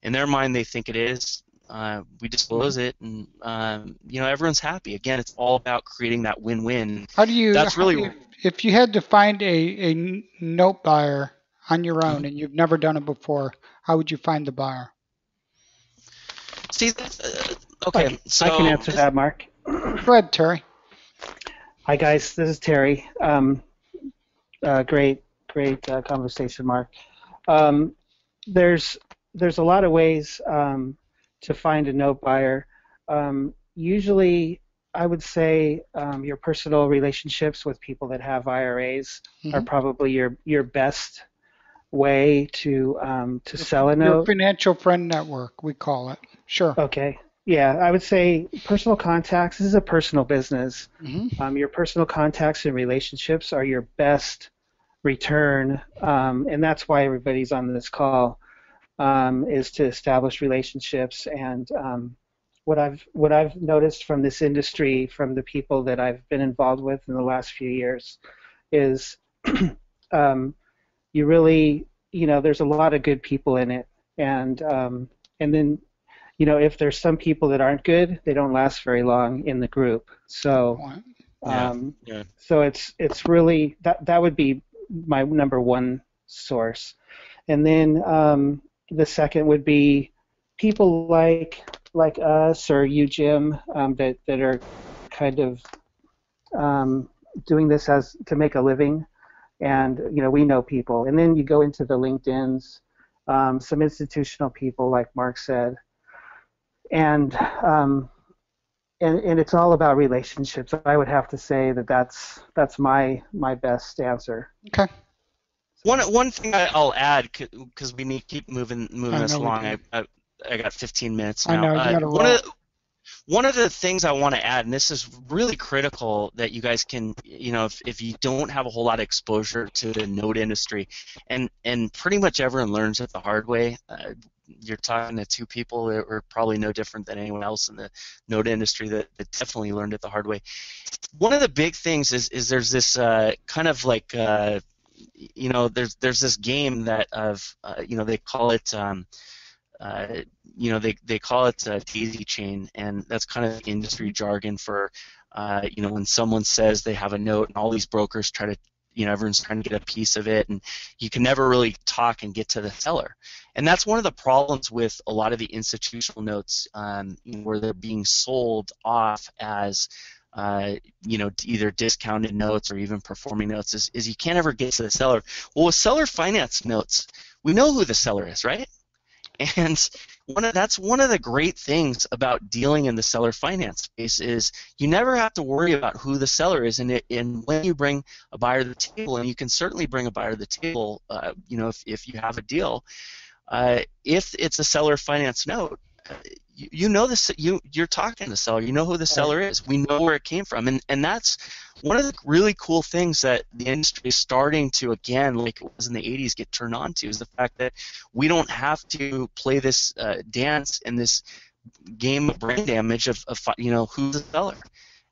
in their mind they think it is. We disclose it, and you know, everyone's happy. Again, it's all about creating that win-win. If you had to find a note buyer on your own and you've never done it before, how would you find the buyer? See, okay. So I can answer that, Mark. Go ahead, Terry. Hi, guys. This is Terry. Great conversation, Mark. There's a lot of ways to find a note buyer. Usually, I would say your personal relationships with people that have IRAs are probably your best way to sell a note. Your financial friend network, we call it. Sure. Okay. Yeah, I would say personal contacts. This is a personal business. Mm-hmm. Your personal contacts and relationships are your best return, and that's why everybody's on this call, is to establish relationships. And what I've noticed from this industry, from the people that I've been involved with in the last few years, is you really, you know, there's a lot of good people in it, and then, you know, if there's some people that aren't good, they don't last very long in the group. So, so it's really that would be my number one source, and then the second would be people like us or you, Jim, that are kind of doing this as to make a living. And, you know, we know people. And then you go into the LinkedIn's, some institutional people, like Mark said. And it's all about relationships. I would have to say that's my best answer. Okay. One thing I'll add, because we need to keep moving this along. I got 15 minutes now. I know, you gotta roll. One of the things I want to add, and this is really critical, that you guys can, you know, if you don't have a whole lot of exposure to the note industry, and pretty much everyone learns it the hard way. You're talking to 2 people that are probably no different than anyone else in the note industry that definitely learned it the hard way. One of the big things is there's this kind of like, you know, there's this game that of, you know, they call it. You know, they call it a daisy chain, and that's kind of industry jargon for, you know, when someone says they have a note, and all these brokers try to, you know, everyone's trying to get a piece of it, and you can never really talk and get to the seller. And that's one of the problems with a lot of the institutional notes, where they're being sold off as either discounted notes or even performing notes is you can't ever get to the seller. Well, with seller finance notes, we know who the seller is, right? And that's one of the great things about dealing in the seller finance space is you never have to worry about who the seller is, and when you bring a buyer to the table, and you can certainly bring a buyer to the table, if you have a deal, if it's a seller finance note, you're talking to the seller. You know who the seller is. We know where it came from, and that's one of the really cool things that the industry is starting to, again, like it was in the 80s, get turned on to, is the fact that we don't have to play this dance and this game of brain damage of who's the seller,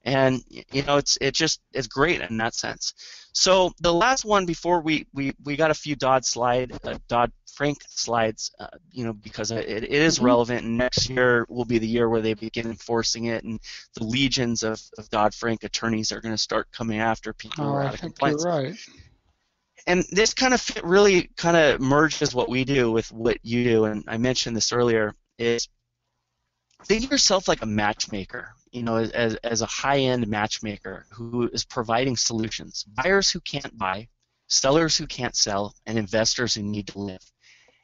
and it's great in that sense. So the last one before we got a few Dodd-Frank slides, because it is relevant, and next year will be the year where they begin enforcing it, and the legions of Dodd-Frank attorneys are going to start coming after people who are out of compliance. You're right. And this really merges what we do with what you do, and I mentioned this earlier, is think of yourself like a matchmaker. As a high-end matchmaker who is providing solutions, buyers who can't buy, sellers who can't sell, and investors who need to live.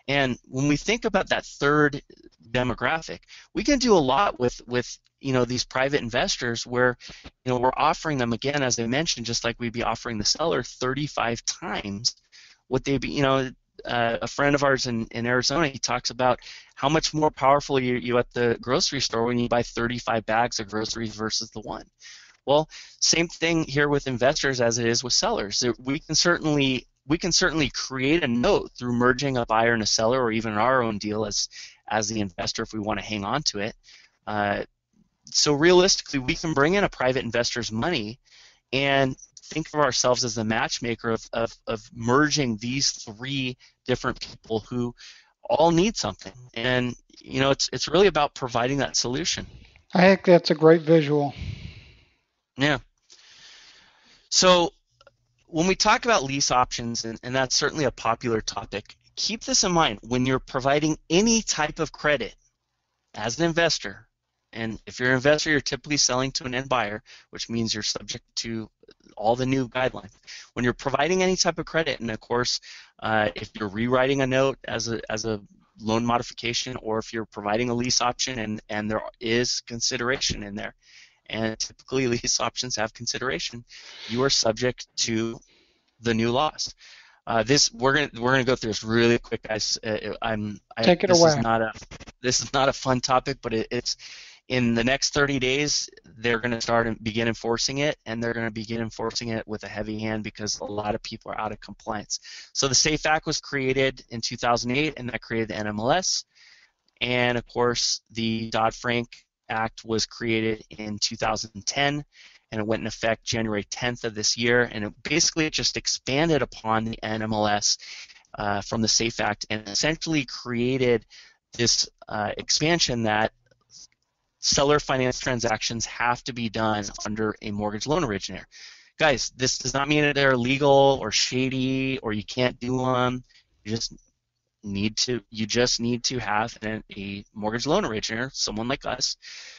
And when we think about that third demographic, we can do a lot with these private investors where we're offering them, again, as I mentioned, just like we'd be offering the seller 35 times what they'd be. A friend of ours in Arizona, he talks about how much more powerful you at the grocery store when you buy 35 bags of groceries versus the one. Well, same thing here with investors as it is with sellers. We can certainly create a note through merging a buyer and a seller, or even our own deal as the investor if we want to hang on to it. So realistically, we can bring in a private investor's money and think of ourselves as the matchmaker of merging these three different people who all need something, and it's really about providing that solution. I think that's a great visual. Yeah. So when we talk about lease options, and that's certainly a popular topic, keep this in mind when you're providing any type of credit as an investor. And if you're an investor, you're typically selling to an end buyer, which means you're subject to all the new guidelines. When you're providing any type of credit, and of course, if you're rewriting a note as a loan modification, or if you're providing a lease option, and there is consideration in there, and typically lease options have consideration, you are subject to the new laws. We're gonna go through this really quick, guys. Take it away. This is not a fun topic, but it's. In the next 30 days, they're going to start and begin enforcing it, and they're going to begin enforcing it with a heavy hand because a lot of people are out of compliance. So the S.A.F.E. Act was created in 2008, and that created the NMLS. And, of course, the Dodd-Frank Act was created in 2010, and it went in effect January 10th of this year, and it basically just expanded upon the NMLS from the S.A.F.E. Act, and essentially created this expansion that seller finance transactions have to be done under a mortgage loan originator. Guys, this does not mean that they're illegal or shady or you can't do them. You just need to have a mortgage loan originator, someone like us,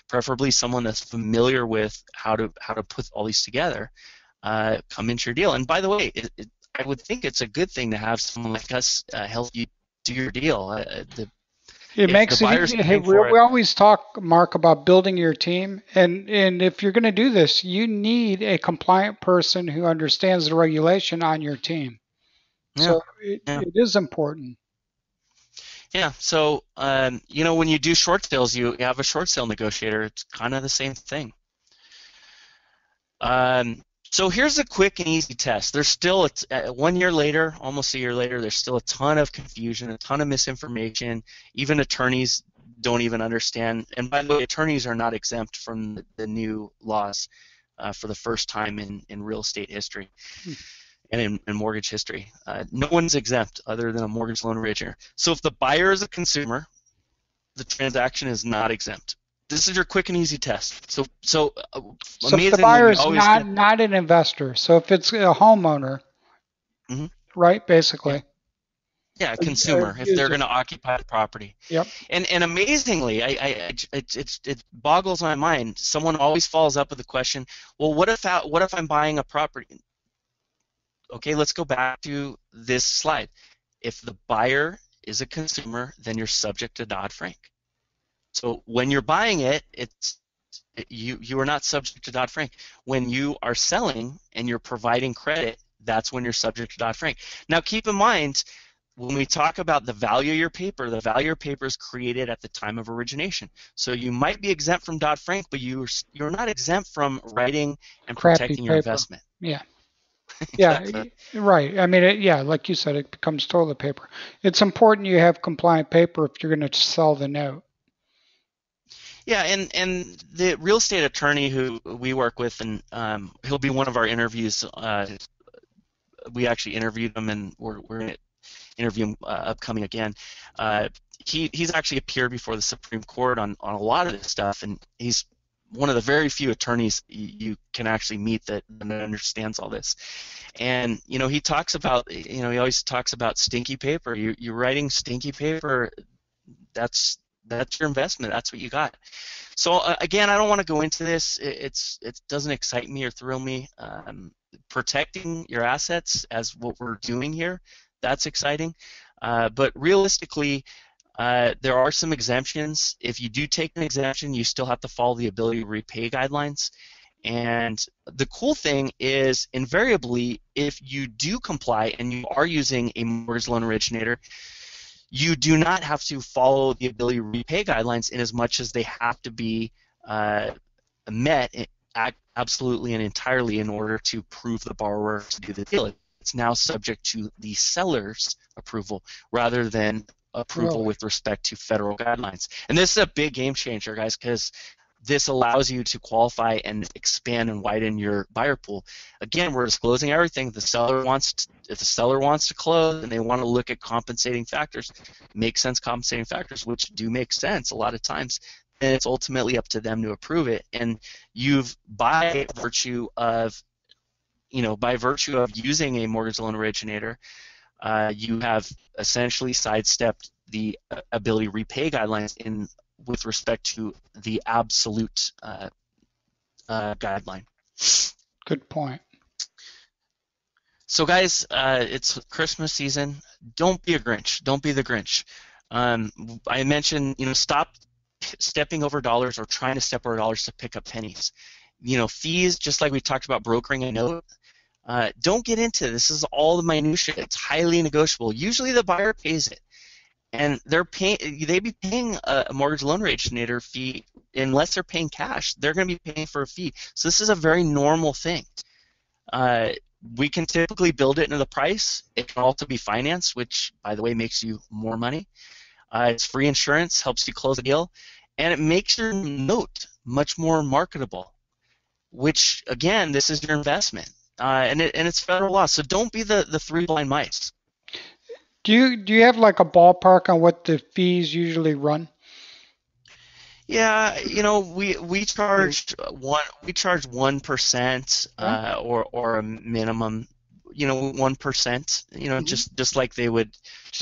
preferably someone that's familiar with how to put all these together, come into your deal. And by the way, I would think it's a good thing to have someone like us help you do your deal. It makes it easy. Hey, we always talk, Mark, about building your team. And if you're going to do this, you need a compliant person who understands the regulation on your team. Yeah. So it is important. Yeah. So, when you do short sales, you have a short sale negotiator. It's kind of the same thing. So here's a quick and easy test. There's still, almost a year later, there's still a ton of confusion, a ton of misinformation. Even attorneys don't even understand. And by the way, attorneys are not exempt from the new laws for the first time in real estate history and in mortgage history. No one's exempt other than a mortgage loan originator. So if the buyer is a consumer, the transaction is not exempt. This is your quick and easy test. So if the buyer is not an investor, so if it's a homeowner, right, basically. Yeah, consumer, if they're going to occupy the property. Yep. And amazingly, it boggles my mind. Someone always follows up with the question, well, what if I'm buying a property? Okay, let's go back to this slide. If the buyer is a consumer, then you're subject to Dodd-Frank. So when you're buying it, you are not subject to Dodd-Frank. When you are selling and you're providing credit, that's when you're subject to Dodd-Frank. Now keep in mind, when we talk about the value of your paper, the value of your paper is created at the time of origination. So you might be exempt from Dodd-Frank, but you're not exempt from writing and protecting your investment. Yeah. Yeah, right. I mean, like you said, it becomes toilet paper. It's important you have compliant paper if you're going to sell the note. Yeah, and the real estate attorney who we work with, and he'll be one of our interviews. We actually interviewed him, and we're going to interview him upcoming again. He's actually appeared before the Supreme Court on a lot of this stuff, and he's one of the very few attorneys you can actually meet that understands all this. And he talks about, he always talks about stinky paper. You're writing stinky paper. That's your investment. That's what you got. So again, I don't want to go into this. It doesn't excite me or thrill me. Protecting your assets as what we're doing here, that's exciting. But realistically, there are some exemptions. If you do take an exemption, you still have to follow the ability to repay guidelines. And the cool thing is, invariably, if you do comply and you are using a mortgage loan originator, you do not have to follow the ability to repay guidelines in as much as they have to be met absolutely and entirely in order to prove the borrower to do the deal. It's now subject to the seller's approval rather than approval with respect to federal guidelines. And this is a big game changer, guys, because this allows you to qualify and expand and widen your buyer pool. Again, we're disclosing everything. If the seller wants to close and they want to look at compensating factors, make sense compensating factors, which do make sense a lot of times, then it's ultimately up to them to approve it. And you've, by virtue of using a mortgage loan originator, you have essentially sidestepped the ability to repay guidelines with respect to the absolute guideline. Good point. So guys, it's Christmas season. Don't be a Grinch. Don't be the Grinch. I mentioned, stop stepping over dollars or trying to step over dollars to pick up pennies. Fees, just like we talked about brokering a note, don't get into this. This is all the minutiae. It's highly negotiable. Usually the buyer pays it, and they'd be paying a mortgage loan originator fee. Unless they're paying cash, they're going to be paying for a fee. So this is a very normal thing. We can typically build it into the price. It can also be financed, which, by the way, makes you more money. It's free insurance, helps you close a deal, and it makes your note much more marketable, which, again, this is your investment. And it's federal law, so don't be the three blind mice. Do you have like a ballpark on what the fees usually run? Yeah, we charge one percent or a minimum, 1%. Just like they would,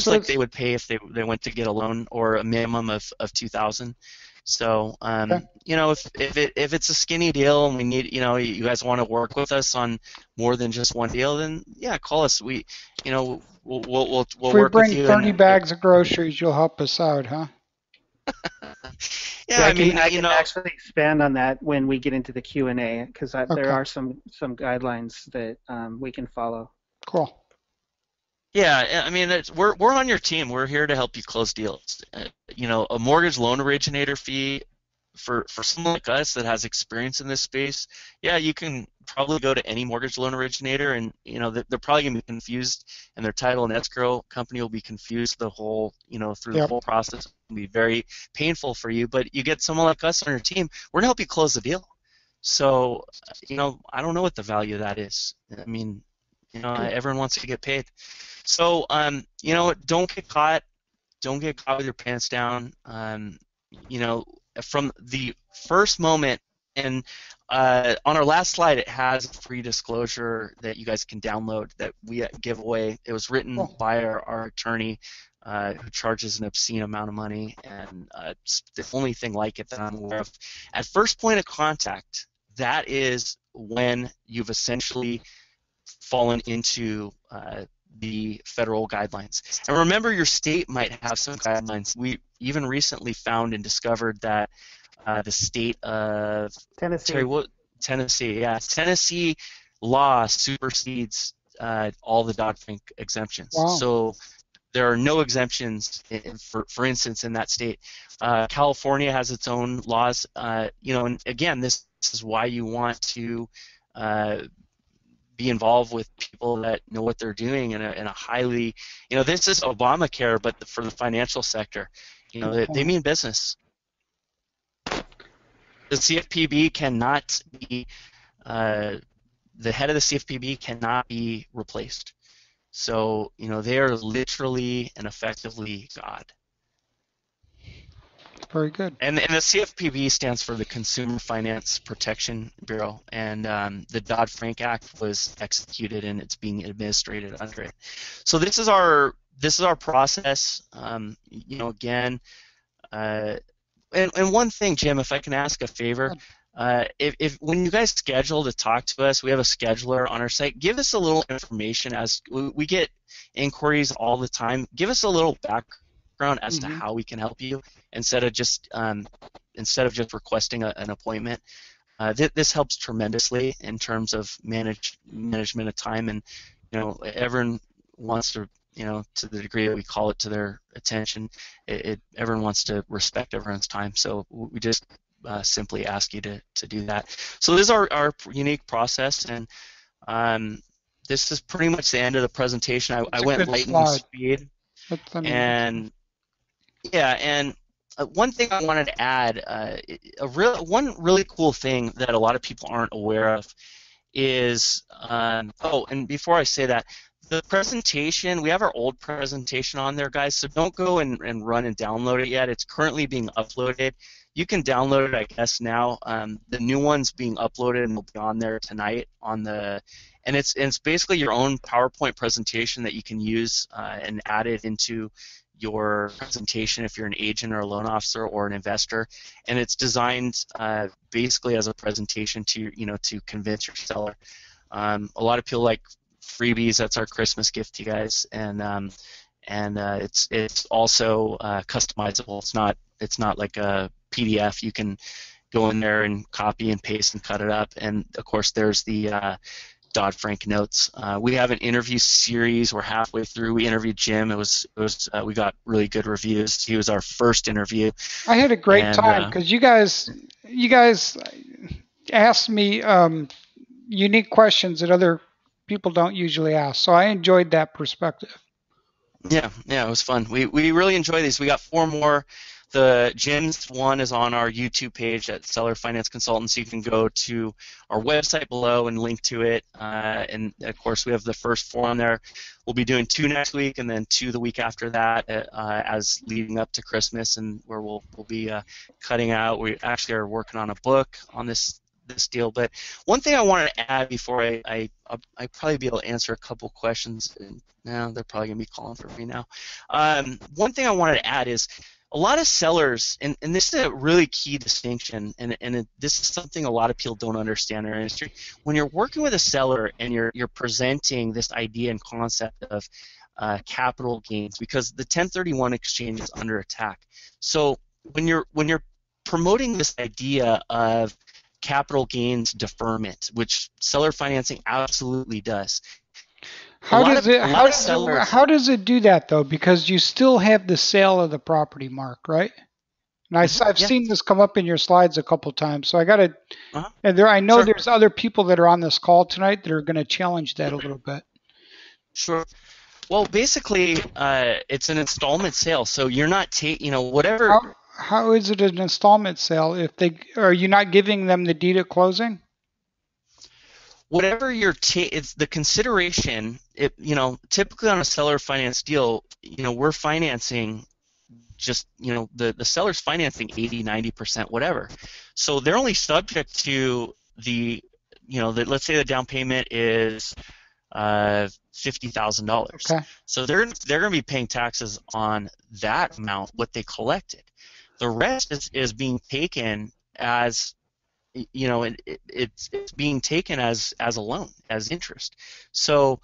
like they would pay if they went to get a loan, or a minimum of $2,000. So if it's a skinny deal and we need, you guys want to work with us on more than just one deal, then yeah, call us. We we'll work with you. If we bring 30 bags of groceries, you'll help us out, huh? Yeah, I can actually expand on that when we get into the Q&A, because there are some guidelines that we can follow. Cool. Yeah, we're on your team. We're here to help you close deals. A mortgage loan originator fee for someone like us that has experience in this space. Yeah, you can probably go to any mortgage loan originator, and they're probably gonna be confused, and their title and escrow company will be confused the whole through the whole process. It'll be very painful for you. But you get someone like us on your team, we're gonna help you close the deal. So I don't know what the value of that is. Everyone wants to get paid. So, don't get caught. Don't get caught with your pants down. From the first moment And on our last slide, it has a free disclosure that you guys can download that we give away. It was written by our attorney, who charges an obscene amount of money, and it's the only thing like it that I'm aware of. At first point of contact, that is when you've essentially fallen into the federal guidelines. And remember, your state might have some guidelines. We even recently found and discovered that the state of Tennessee. Terry, what, Tennessee, yeah, Tennessee law supersedes all the Dodd-Frank exemptions. Wow. So there are no exemptions, for instance, in that state. California has its own laws. You know, and again, this is why you want to be involved with people that know what they're doing in a highly, you know, this is Obamacare, but for the financial sector. You know, they mean business. The CFPB cannot be, the head of the CFPB cannot be replaced. So, you know, they are literally and effectively God. Very good. And the CFPB stands for the Consumer Finance Protection Bureau, and the Dodd-Frank Act was executed, and it's being administrated under it. So this is our process. You know, again, and one thing, Jim, if I can ask a favor. If when you guys schedule to talk to us, we have a scheduler on our site. Give us a little information, as we get inquiries all the time. Give us a little background as to how we can help you instead of just requesting an appointment. This helps tremendously in terms of management of time, and you know, everyone wants to, you know, to the degree that we call it to their attention, everyone wants to respect everyone's time. So we just simply ask you to do that. So this is our unique process, and this is pretty much the end of the presentation. I went lightning speed, and yeah, and one thing I wanted to add, one really cool thing that a lot of people aren't aware of is, oh, and before I say that, the presentation, we have our old presentation on there, guys, so don't go and run and download it yet. It's currently being uploaded. You can download it, I guess, now. The new one's being uploaded and will be on there tonight. And it's basically your own PowerPoint presentation that you can use and add it into your presentation if you're an agent or a loan officer or an investor. And it's designed basically as a presentation to, you know, to convince your seller. A lot of people like freebies. That's our Christmas gift to you guys, and it's also customizable. It's not like a PDF. You can go in there and copy and paste and cut it up. And of course, there's the Dodd-Frank notes. We have an interview series. We're halfway through. We interviewed Jim. It was we got really good reviews. He was our first interview. I had a great time because you guys asked me unique questions that other people don't usually ask. So I enjoyed that perspective. Yeah, it was fun. We really enjoy these. We got four more. The Jim's one is on our YouTube page at Seller Finance Consultants. You can go to our website below and link to it. And of course, we have the first four on there. We'll be doing two next week, and then two the week after that, as leading up to Christmas, and where we'll be cutting out. We actually are working on a book on this deal. But one thing I wanted to add before I probably be able to answer a couple questions. Now they're probably gonna be calling for me now. One thing I wanted to add is, a lot of sellers, and this is a really key distinction, and this is something a lot of people don't understand in our industry. When you're working with a seller and you're presenting this idea and concept of capital gains, because the 1031 exchange is under attack. So when you're promoting this idea of capital gains deferment, which seller financing absolutely does. How does it do that, though? Because you still have the sale of the property, Mark, right? And I've seen this come up in your slides a couple times. So I got to, and there, I know there's other people that are on this call tonight that are going to challenge that a little bit. Sure. Well, basically, it's an installment sale, so you're not whatever. How is it an installment sale if are you not giving them the deed at closing? Whatever it's the consideration. Typically on a seller finance deal, we're financing just, you know, the seller's financing 80, 90%, whatever. So they're only subject to the, you know, the, let's say the down payment is $50,000. Okay. So they're going to be paying taxes on that amount, what they collected. The rest is being taken as, you know, it's being taken as a loan, as interest. So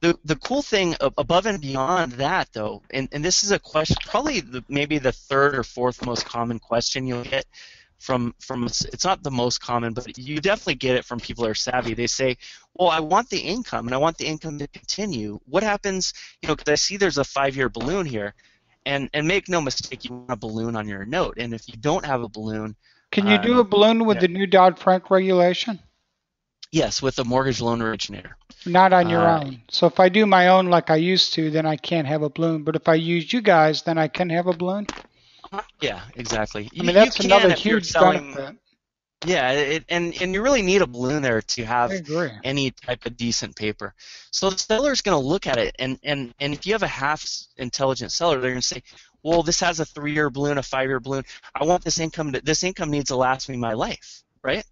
the cool thing above and beyond that, though, and this is a question, probably maybe the third or fourth most common question you'll get from it's not the most common, but you definitely get it from people that are savvy. They say, well, I want the income, and I want the income to continue. What happens, you know, because I see there's a 5-year balloon here, and make no mistake, you want a balloon on your note, and if you don't have a balloon, can you do a balloon with the new Dodd-Frank regulation? Yes, with a mortgage loan originator. Not on your own. So if I do my own like I used to, then I can't have a balloon. But if I use you guys, then I can have a balloon? Yeah, exactly. I mean, that's another huge benefit. Yeah, and you really need a balloon there to have any type of decent paper. So the seller's going to look at it, and if you have a half-intelligent seller, they're going to say, well, this has a 3-year balloon, a 5-year balloon. I want this income. This income needs to last me my life, right?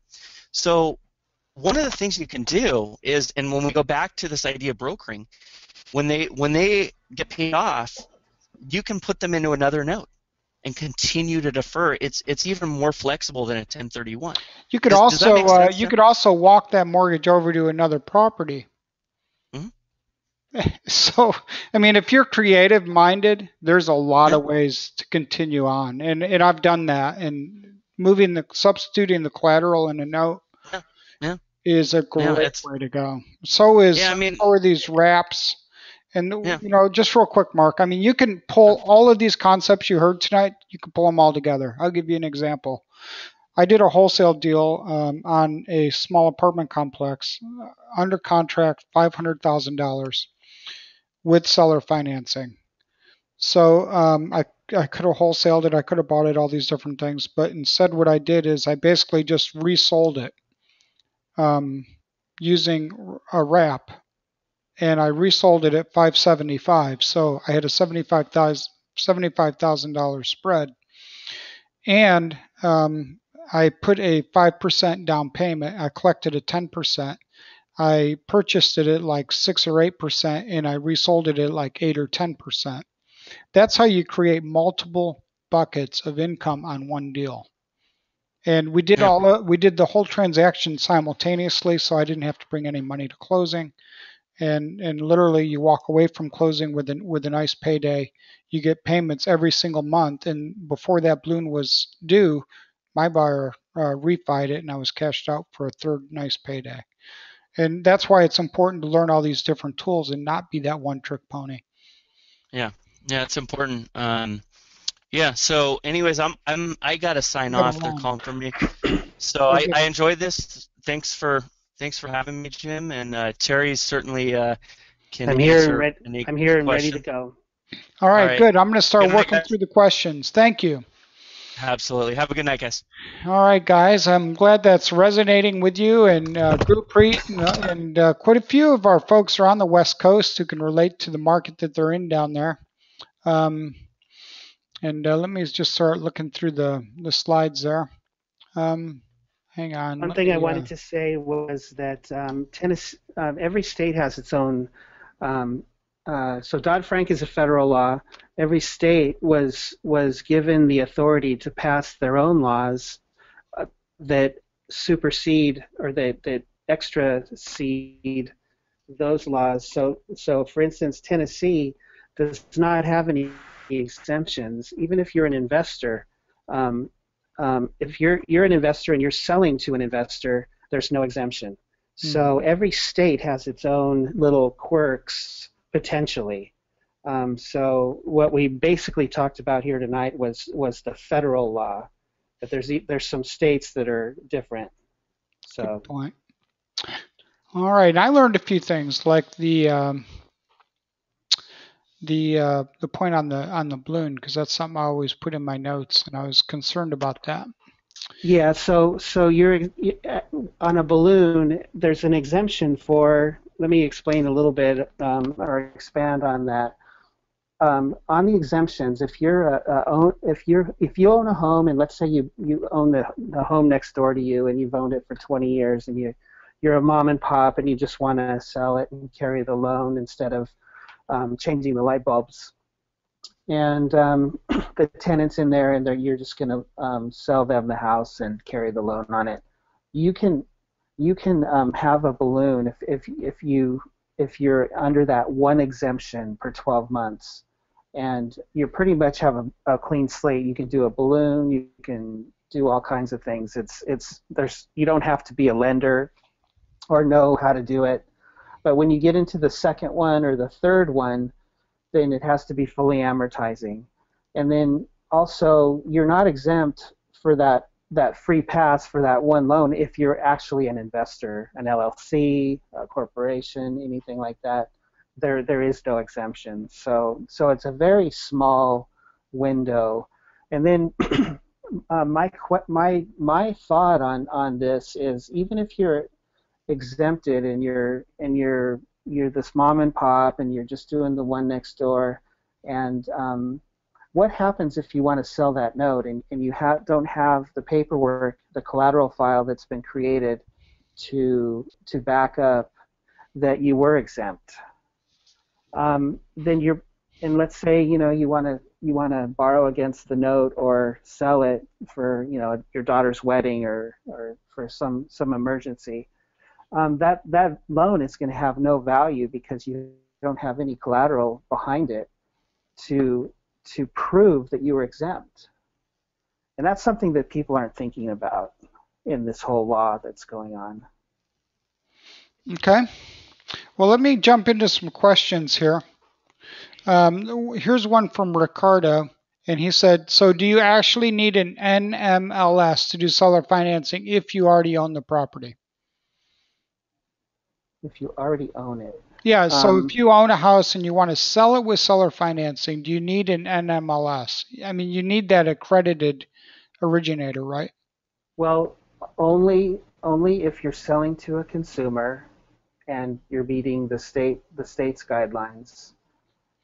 So one of the things you can do is, and when we go back to this idea of brokering, when they get paid off, you can put them into another note and continue to defer. It's even more flexible than a 1031. You could also walk that mortgage over to another property. So, I mean, if you're creative-minded, there's a lot of ways to continue on, and I've done that. And substituting the collateral in a note is a great way to go. So is are these wraps, and you know, just real quick, Mark. I mean, you can pull all of these concepts you heard tonight. You can pull them all together. I'll give you an example. I did a wholesale deal on a small apartment complex under contract, $500,000. With seller financing. So I could have wholesaled it, I could have bought it, all these different things, but instead what I did is I basically just resold it using a wrap, and I resold it at $575. So I had a $75,000 spread, and I put a 5% down payment. I collected a 10%. I purchased it at like 6 or 8%, and I resold it at like 8 or 10%. That's how you create multiple buckets of income on one deal. And we did the whole transaction simultaneously, so I didn't have to bring any money to closing. And literally, you walk away from closing with a nice payday. You get payments every single month, and before that balloon was due, my buyer refied it, and I was cashed out for a third nice payday. And that's why it's important to learn all these different tools and not be that one-trick pony. Yeah, it's important. So, anyways, I gotta sign off. They're calling for me. So I enjoyed this. Thanks for having me, Jim. And Terry certainly can answer. I'm here and ready to go. All right, good. I'm gonna start working through the questions. Thank you. Absolutely. Have a good night, guys. All right, guys. I'm glad that's resonating with you. And Group REIT and quite a few of our folks are on the West Coast who can relate to the market that they're in down there. Let me just start looking through the slides there. Hang on. One thing I wanted to say was that Tennessee, every state has its own. So Dodd-Frank is a federal law. Every state was given the authority to pass their own laws that supersede or that extracede those laws. So for instance, Tennessee does not have any exemptions. Even if you're an investor, if you're an investor and you're selling to an investor, there's no exemption. Mm-hmm. So every state has its own little quirks potentially. So what we basically talked about here tonight was the federal law, but there's some states that are different. So. Good point. All right, I learned a few things, like the point on the balloon, because that's something I always put in my notes, and I was concerned about that. Yeah. So you're on a balloon. There's an exemption for. Let me explain a little bit or expand on that. on the exemptions, if you're if you own a home, and let's say you own the home next door to you, and you've owned it for 20 years, and you're a mom and pop, and you just want to sell it and carry the loan instead of changing the light bulbs, and the tenant's in there, and you're just going to sell them the house and carry the loan on it. You can have a balloon if you're under that one exemption per 12 months, and you pretty much have a clean slate. You can do a balloon. You can do all kinds of things. You don't have to be a lender or know how to do it. But when you get into the second one or the third one, then it has to be fully amortizing. And then also, you're not exempt for that free pass for that one loan if you're actually an investor, an LLC, a corporation, anything like that. There is no exemption. So it's a very small window. And then my thought on this is, even if you're exempted and you're this mom and pop and you're just doing the one next door, and what happens if you want to sell that note and you don't have the paperwork, the collateral file that's been created to back up that you were exempt? Then let's say you want to borrow against the note or sell it for your daughter's wedding or for some emergency. That loan is going to have no value because you don't have any collateral behind it to prove that you were exempt. And that's something that people aren't thinking about in this whole law that's going on. Okay. Well, let me jump into some questions here. Here's one from Ricardo, and he said, so do you actually need an NMLS to do seller financing if you already own the property? If you already own it. Yeah, so if you own a house and you want to sell it with seller financing, do you need an NMLS? I mean, you need that accredited originator, right? Well, only if you're selling to a consumer and you're meeting the state's guidelines.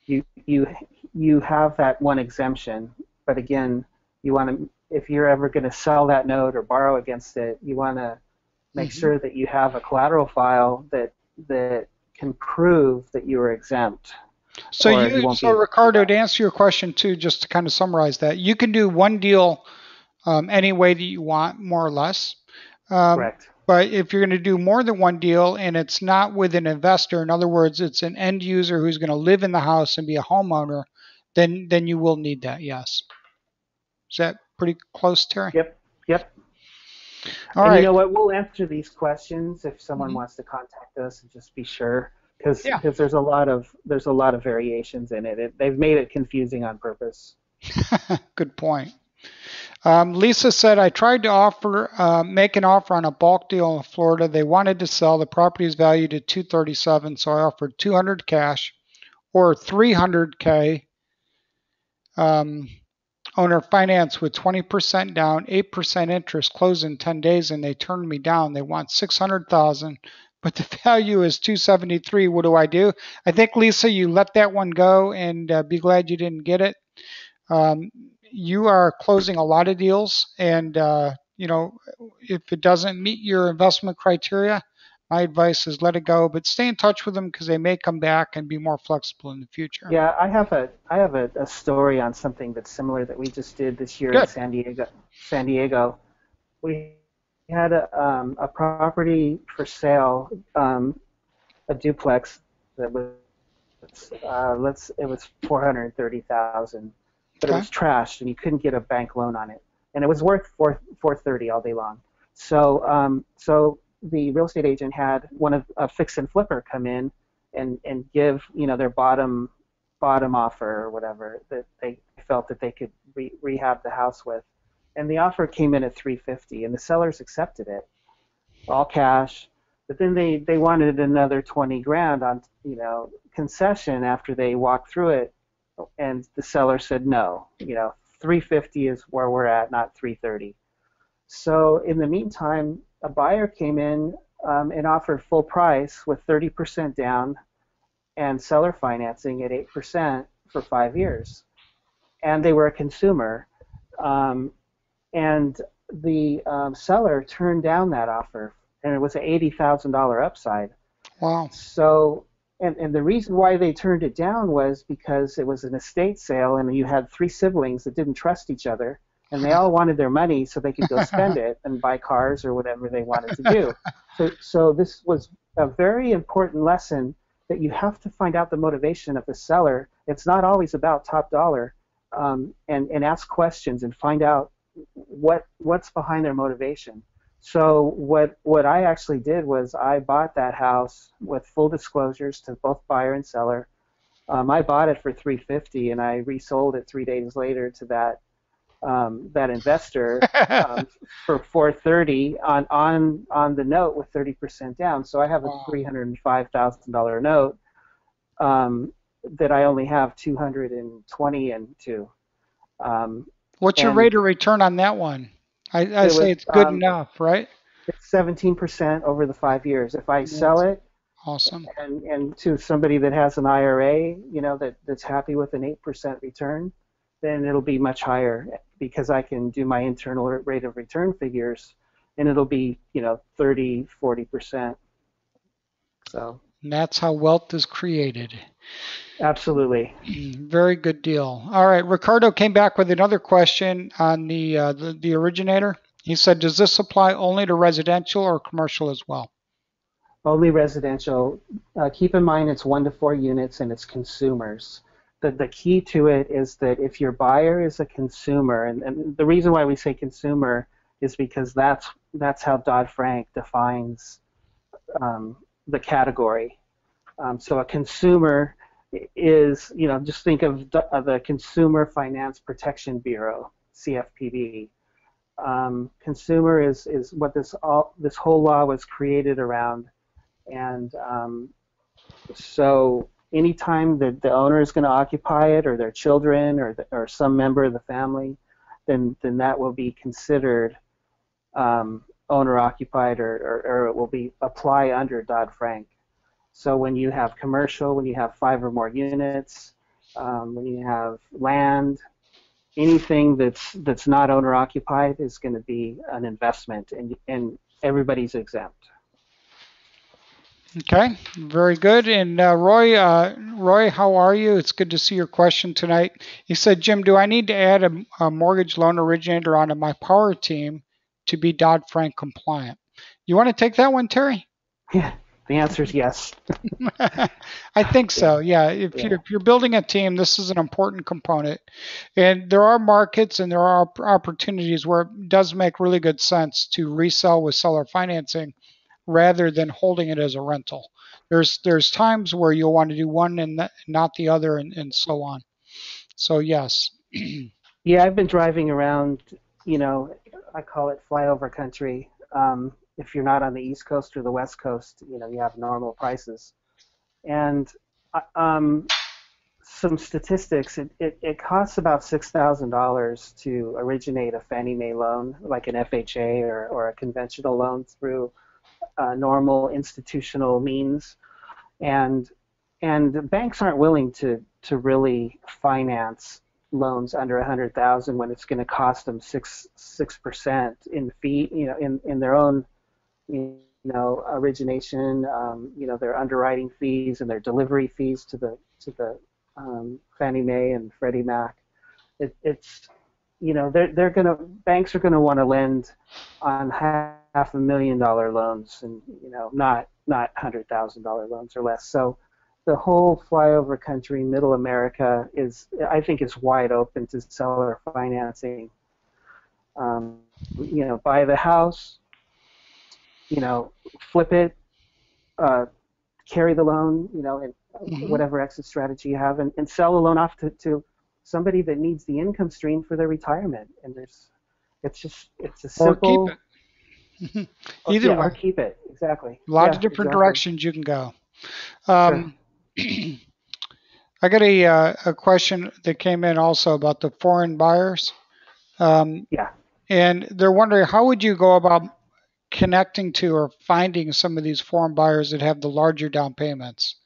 You have that one exemption, but again, if you're ever going to sell that note or borrow against it, you want to make sure that you have a collateral file that can prove that you were exempt. So Ricardo, to answer your question too, just to kind of summarize that, you can do one deal any way that you want, more or less. Correct. But if you're going to do more than one deal and it's not with an investor, in other words, it's an end user who's going to live in the house and be a homeowner, then you will need that, yes. Is that pretty close, Terry? Yep. All right. You know what? We'll answer these questions if someone wants to contact us, and just be sure, because there's a lot of variations in it. They've made it confusing on purpose. Good point. Lisa said, I tried to make an offer on a bulk deal in Florida. They wanted to sell. The property is valued at $237,000, so I offered $200,000 cash or $300,000. Owner finance with 20% down, 8% interest, close in 10 days, and they turned me down. They want $600,000, but the value is $273,000. What do I do? I think, Lisa, you let that one go and be glad you didn't get it. You are closing a lot of deals, and if it doesn't meet your investment criteria, my advice is let it go, but stay in touch with them because they may come back and be more flexible in the future. Yeah, I have a story on something that's similar that we just did this year in San Diego. We had a property for sale, a duplex that was $430,000, but it was trashed and you couldn't get a bank loan on it, and it was worth $430,000 all day long. So the real estate agent had one of a fix and flipper come in and give their bottom offer or whatever that they felt that they could rehab the house with, and the offer came in at $350,000, and the sellers accepted it, all cash. But then they wanted another $20,000 on concession after they walked through it, and the seller said no. $350,000 is where we're at, not $330,000. So in the meantime, a buyer came in and offered full price with 30% down and seller financing at 8% for 5 years, and they were a consumer, and the seller turned down that offer, and it was an $80,000 upside. Wow. So, and the reason why they turned it down was because it was an estate sale, and you had three siblings that didn't trust each other, and they all wanted their money so they could go spend it and buy cars or whatever they wanted to do. So this was a very important lesson, that you have to find out the motivation of the seller. It's not always about top dollar, and ask questions and find out what's behind their motivation. So what I actually did was I bought that house with full disclosures to both buyer and seller. I bought it for $350,000, and I resold it 3 days later to that investor for $430,000 on the note with 30% down. So I have a $305,000 note that I only have $220,000 into. What's your rate of return on that one? I say it's good enough, right? It's 17% over the 5 years. If I sell it, awesome, and to somebody that has an IRA, you know, that's happy with an 8% return, then it'll be much higher, because I can do my internal rate of return figures, and it'll be, you know, 30-40%. So. And that's how wealth is created. Absolutely. Very good deal. All right, Ricardo came back with another question on the originator. He said, does this apply only to residential or commercial as well? Only residential. Keep in mind it's 1 to 4 units and it's consumers. The key to it is that if your buyer is a consumer, and the reason why we say consumer is because that's how Dodd-Frank defines the category. So a consumer is, you know, just think of the Consumer Finance Protection Bureau, CFPB. Consumer is what this whole law was created around, and so anytime that the owner is going to occupy it, or their children, or some member of the family, then that will be considered owner-occupied, or it will be apply under Dodd-Frank. So when you have commercial, when you have 5 or more units, when you have land, anything that's not owner-occupied is going to be an investment, and everybody's exempt. Okay, very good. And Roy, how are you? It's good to see your question tonight. He said, Jim, do I need to add a mortgage loan originator onto my power team to be Dodd-Frank compliant? You want to take that one, Terry? Yeah. The answer is yes. I think so, yeah. If you're building a team, this is an important component. And there are markets and there are opportunities where it does make really good sense to resell with seller financing rather than holding it as a rental. There's times where you'll want to do one and not the other, and so on. So, yes. Yeah, I've been driving around, you know, I call it flyover country. If you're not on the East Coast or the West Coast, you know, you have normal prices. And some statistics, it costs about $6,000 to originate a Fannie Mae loan, like an FHA or a conventional loan through normal institutional means. And banks aren't willing to really finance loans under $100,000 when it's going to cost them 6% in fee, you know, in their own, you know, origination, you know, their underwriting fees and their delivery fees to the Fannie Mae and Freddie Mac. It's you know, banks are gonna want to lend on half a million dollar loans, and, you know, not $100,000 loans or less. So the whole flyover country, middle America, I think is wide open to seller financing. You know, buy the house, you know, flip it, carry the loan, you know, and whatever exit strategy you have, and sell the loan off to somebody that needs the income stream for their retirement. And it's a simple. Or keep it. Either way. Or keep it, exactly. A lot of different directions you can go. Sure. I got a question that came in also about the foreign buyers. And they're wondering, how would you go about connecting to or finding some of these foreign buyers that have the larger down payments?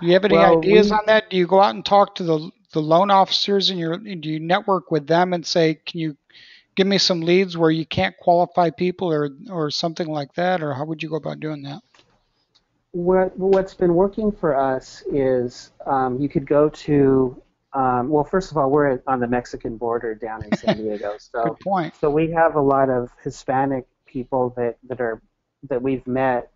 Do you have any ideas on that? Do you go out and talk to the loan officers, and do you network with them and say, can you give me some leads where you can't qualify people or something like that? Or how would you go about doing that? What's been working for us is you could go to, first of all, we're on the Mexican border down in San Diego. So, good point. So we have a lot of Hispanic people that we've met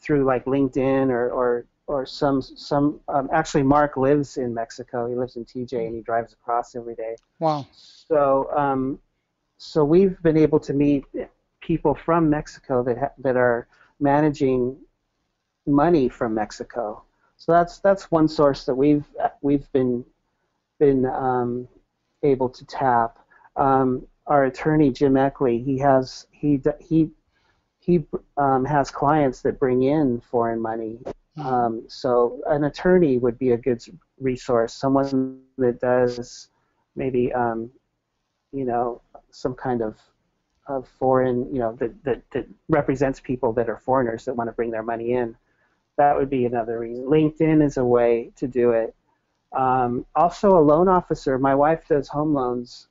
through like LinkedIn or some actually Mark lives in Mexico. He lives in TJ and he drives across every day. Wow. So so we've been able to meet people from Mexico that are managing money from Mexico. So that's one source that we've been able to tap. Our attorney Jim Eckley, he has clients that bring in foreign money. So an attorney would be a good resource, someone that does maybe some kind of foreign, that represents people that are foreigners that want to bring their money in. That would be another reason. LinkedIn is a way to do it. Also a loan officer. My wife does home loans,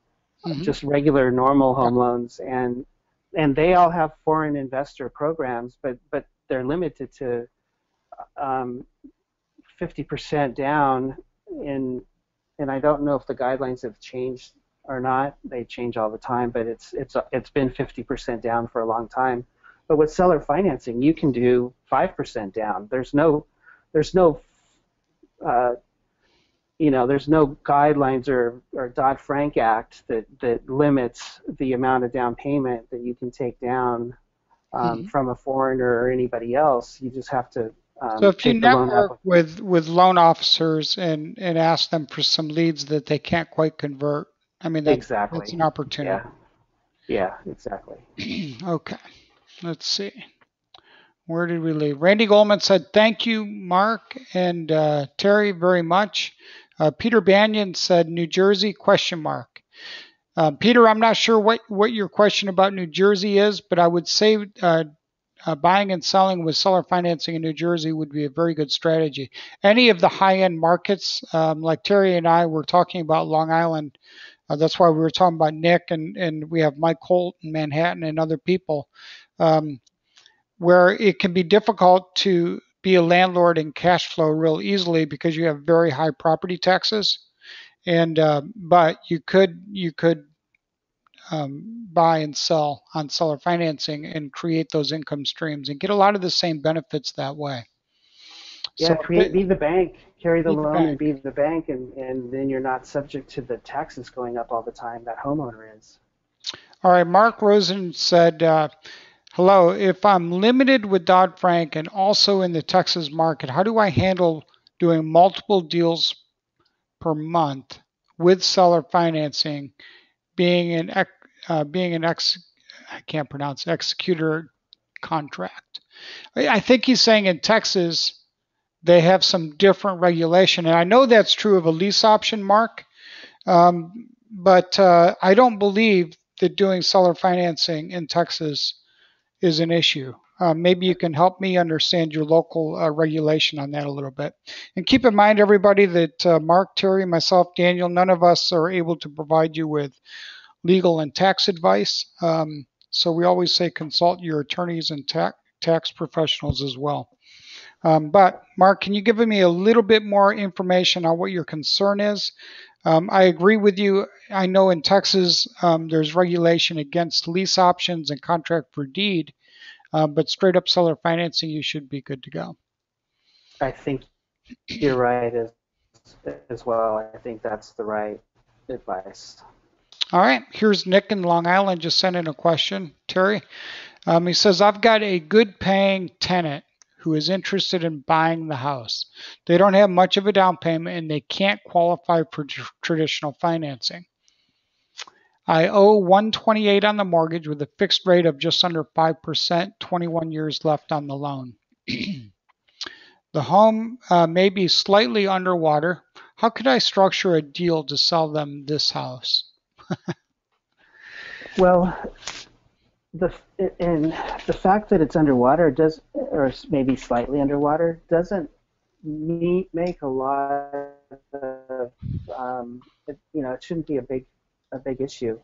just regular normal home loans, and they all have foreign investor programs, but they're limited to 50% down, and I don't know if the guidelines have changed or not. They change all the time, but it's been 50% down for a long time. But with seller financing, you can do 5% down. There's no guidelines or Dodd-Frank Act that limits the amount of down payment that you can take down from a foreigner or anybody else. You just have to. So if you network with loan officers and ask them for some leads that they can't quite convert, that's an opportunity. Yeah, exactly. Okay. Let's see. Where did we leave? Randy Goldman said, thank you, Mark and Terry, very much. Peter Banyan said, New Jersey, question mark. Peter, I'm not sure what your question about New Jersey is, but I would say buying and selling with seller financing in New Jersey would be a very good strategy. Any of the high-end markets, like Terry and I were talking about Long Island, that's why we were talking about Nick, and we have Mike Holt in Manhattan and other people, where it can be difficult to be a landlord and cash flow real easily because you have very high property taxes, but you could. Buy and sell on seller financing and create those income streams and get a lot of the same benefits that way. Yeah, so be the bank, carry the loan and be the bank, and then you're not subject to the taxes going up all the time that homeowner is. All right, Mark Rosen said, hello, if I'm limited with Dodd-Frank and also in the Texas market, how do I handle doing multiple deals per month with seller financing, being an executor contract? I think he's saying in Texas they have some different regulation, and I know that's true of a lease option, Mark, but I don't believe that doing seller financing in Texas is an issue. Maybe you can help me understand your local regulation on that a little bit. And keep in mind, everybody, that Mark, Terry, myself, Daniel, none of us are able to provide you with legal and tax advice. So we always say consult your attorneys and tax professionals as well. But, Mark, can you give me a little bit more information on what your concern is? I agree with you. I know in Texas there's regulation against lease options and contract for deed. But straight up seller financing, you should be good to go. I think you're right as well. I think that's the right advice. All right. Here's Nick in Long Island just sent in a question. Terry, he says, I've got a good paying tenant who is interested in buying the house. They don't have much of a down payment and they can't qualify for traditional financing. I owe $128 on the mortgage with a fixed rate of just under 5%, 21 years left on the loan. The home may be slightly underwater. How could I structure a deal to sell them this house? Well, the fact that it's underwater or maybe slightly underwater doesn't make a lot of you know, it shouldn't be a big issue,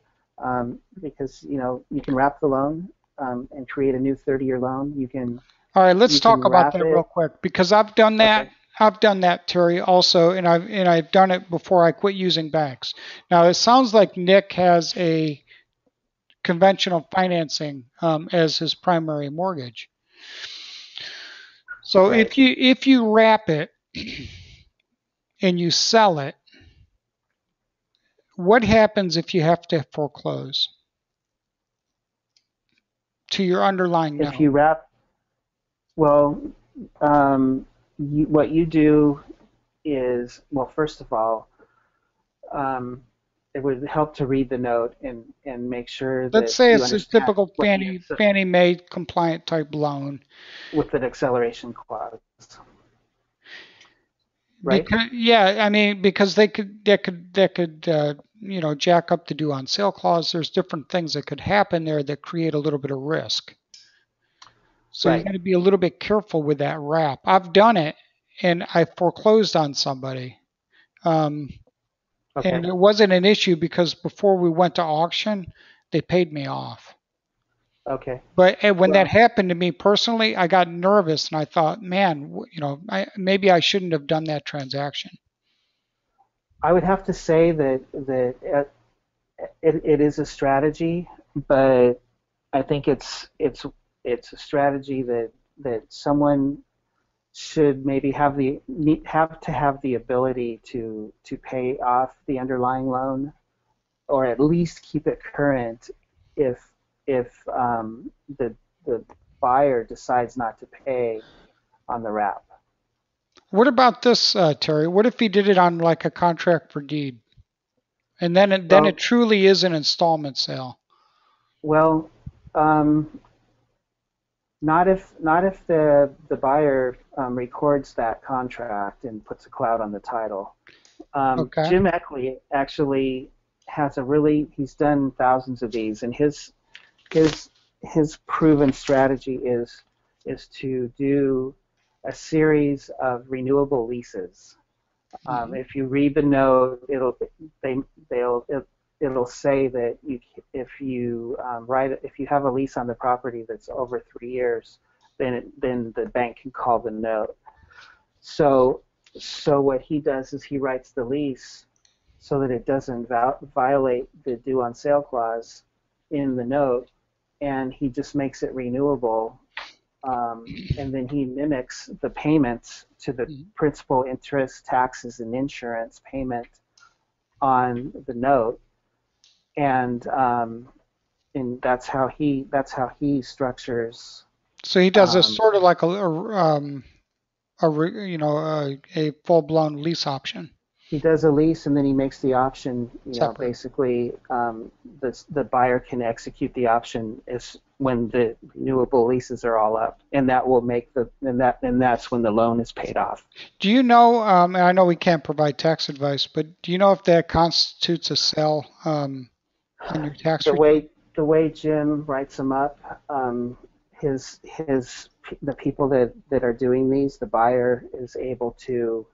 because you know, you can wrap the loan and create a new 30-year loan. You can. All right, let's talk about that real quick, because I've done that. Okay. I've done that, Terry, also, and I've done it before I quit using banks. Now, it sounds like Nick has a conventional financing as his primary mortgage. So right. if you wrap it and you sell it, what happens if you have to foreclose to your underlying note? If you wrap, well, what you do is, well, first of all, it would help to read the note and make sure that. Let's say it's a typical Fannie Mae compliant type loan with an acceleration clause, right? Because, yeah, I mean, because that could you know, jack up the due on sale clause. There's different things that could happen there that create a little bit of risk. So right. You've got to be a little bit careful with that wrap. I've done it, and I foreclosed on somebody. Okay. And it wasn't an issue because before we went to auction, they paid me off. Okay. But when that happened to me personally, I got nervous, and I thought, man, you know, maybe I shouldn't have done that transaction. I would have to say that it is a strategy, but I think it's a strategy that someone should maybe have to have the ability to pay off the underlying loan, or at least keep it current if the buyer decides not to pay on the wrap. What about this, Terry? What if he did it on like a contract for deed, and then it truly is an installment sale? Well. Not if the buyer records that contract and puts a cloud on the title. Okay. Jim Eckley actually has he's done thousands of these, and his proven strategy is to do a series of renewable leases. If you read the note, it'll say that if you have a lease on the property that's over 3 years, then the bank can call the note. So what he does is he writes the lease so that it doesn't violate the due on sale clause in the note, and he just makes it renewable, and then he mimics the payments to the principal, interest, taxes, and insurance payment on the note. And that's how he structures. So he does a sort of like a full blown lease option. He does a lease, and then he makes the option. The buyer can execute the option is when the renewable leases are all up, and that will make that's when the loan is paid off. Do you know? And I know we can't provide tax advice, but do you know if that constitutes a sale? On your tax return? The way Jim writes them up, the people that are doing these, the buyer is able to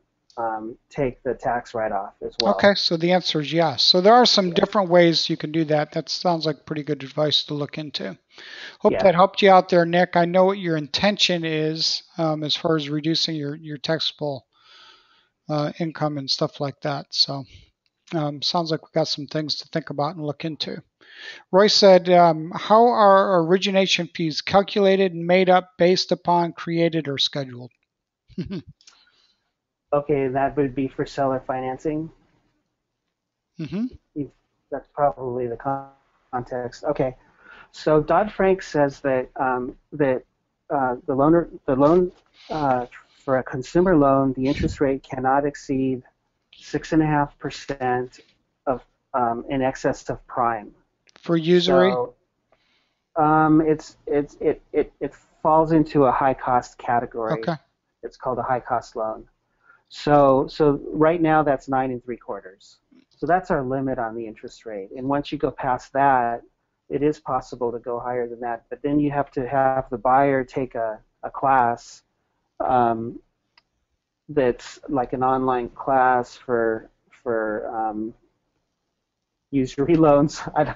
take the tax write-off as well. Okay, so the answer is yes. So there are some different ways you can do that. That sounds like pretty good advice to look into. Hope that helped you out there, Nick. I know what your intention is as far as reducing your taxable income and stuff like that. So. Sounds like we've got some things to think about and look into. Roy said, how are origination fees calculated and made up based upon created or scheduled? Okay, that would be for seller financing. Mm-hmm. That's probably the context. Okay, so Dodd-Frank says that the loan for a consumer loan, the interest rate cannot exceed 6.5% of in excess of prime. For usury, so, it falls into a high cost category. Okay. It's called a high cost loan. So right now that's 9.75%. So that's our limit on the interest rate. And once you go past that, it is possible to go higher than that. But then you have to have the buyer take a class that's like an online class for usury loans. It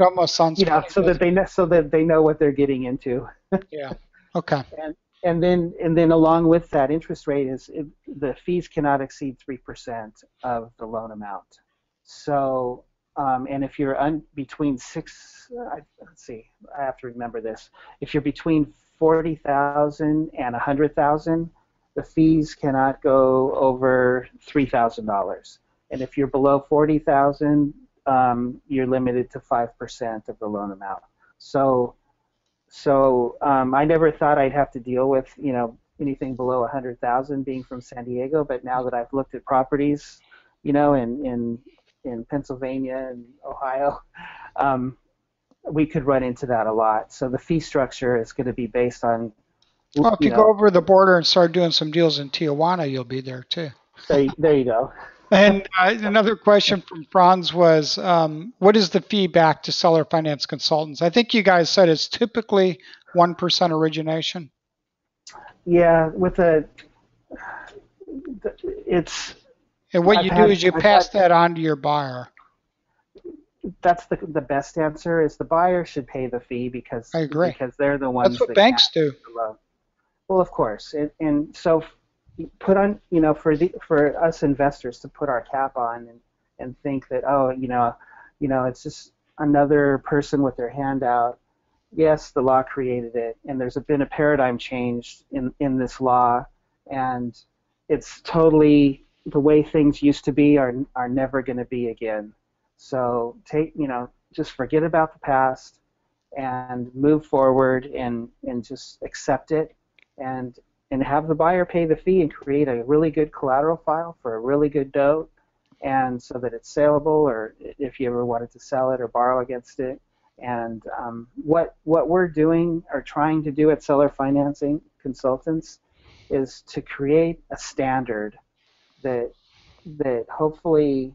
almost sounds you know, so that they know, so that they know what they're getting into. Yeah. Okay. And then along with that, interest rate is the fees cannot exceed 3% of the loan amount. So and if you're between let's see, I have to remember this. If you're between 40,000 and 100,000, the fees cannot go over $3,000. And if you're below 40,000, you're limited to 5% of the loan amount. So I never thought I'd have to deal with, you know, anything below 100,000 being from San Diego, but now that I've looked at properties, you know, in Pennsylvania and Ohio, we could run into that a lot. So the fee structure is going to be based on. Well, if you go over the border and start doing some deals in Tijuana, you'll be there too. There you go. And another question from Franz was, what is the fee back to Seller Finance Consultants? I think you guys said it's typically 1% origination. Yeah, and what you do is you pass that on to your buyer. That's the best answer. Is the buyer should pay the fee because I agree. Because they're the ones. That's what banks do. Well, of course, and so put on, you know, for us investors to put our cap on and think that, oh, you know, it's just another person with their hand out. Yes, the law created it, and there's been a paradigm change in this law, and it's totally the way things used to be are never going to be again. So just forget about the past and move forward and just accept it and have the buyer pay the fee and create a really good collateral file for a really good note, and so that it's saleable, or if you ever wanted to sell it or borrow against it. And what we're doing or trying to do at Seller Financing Consultants is to create a standard that hopefully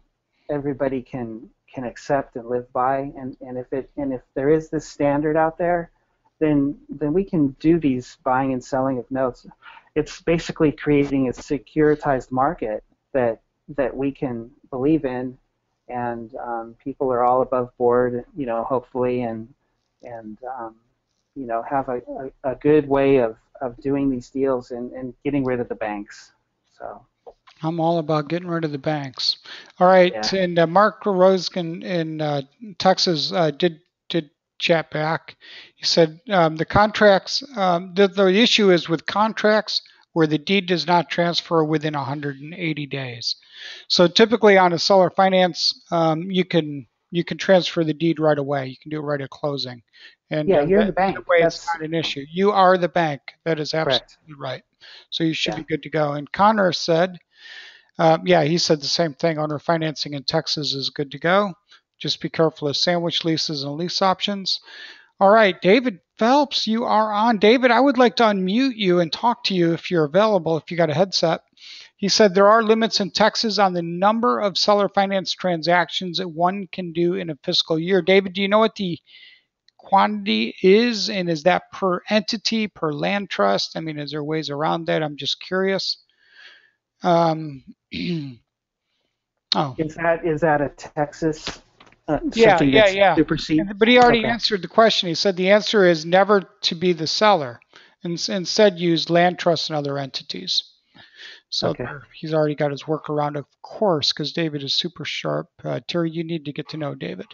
everybody can accept and live by, and if there is this standard out there, then we can do these buying and selling of notes. It's basically creating a securitized market that we can believe in, and people are all above board, you know, hopefully, and you know, have a good way of doing these deals and getting rid of the banks. So. I'm all about getting rid of the banks. All right, yeah. And Mark Roskin in Texas did chat back. He said the contracts. The issue is with contracts where the deed does not transfer within 180 days. So typically on a seller finance, you can transfer the deed right away. You can do it right at closing. And yeah, you're the bank. That way it's not an issue. You are the bank. That is absolutely right. So you should be good to go. And Connor said. He said the same thing. Owner financing in Texas is good to go. Just be careful of sandwich leases and lease options. All right, David Phelps, you are on. David, I would like to unmute you and talk to you if you're available, if you got a headset. He said there are limits in Texas on the number of seller finance transactions that one can do in a fiscal year. David, do you know what the quantity is, and is that per entity, per land trust? I mean, is there ways around that? I'm just curious. Is that a Texas? Yeah. But he already answered the question. He said the answer is never to be the seller, and instead use land trusts and other entities. So he's already got his workaround, of course, because David is super sharp. Terry, you need to get to know David.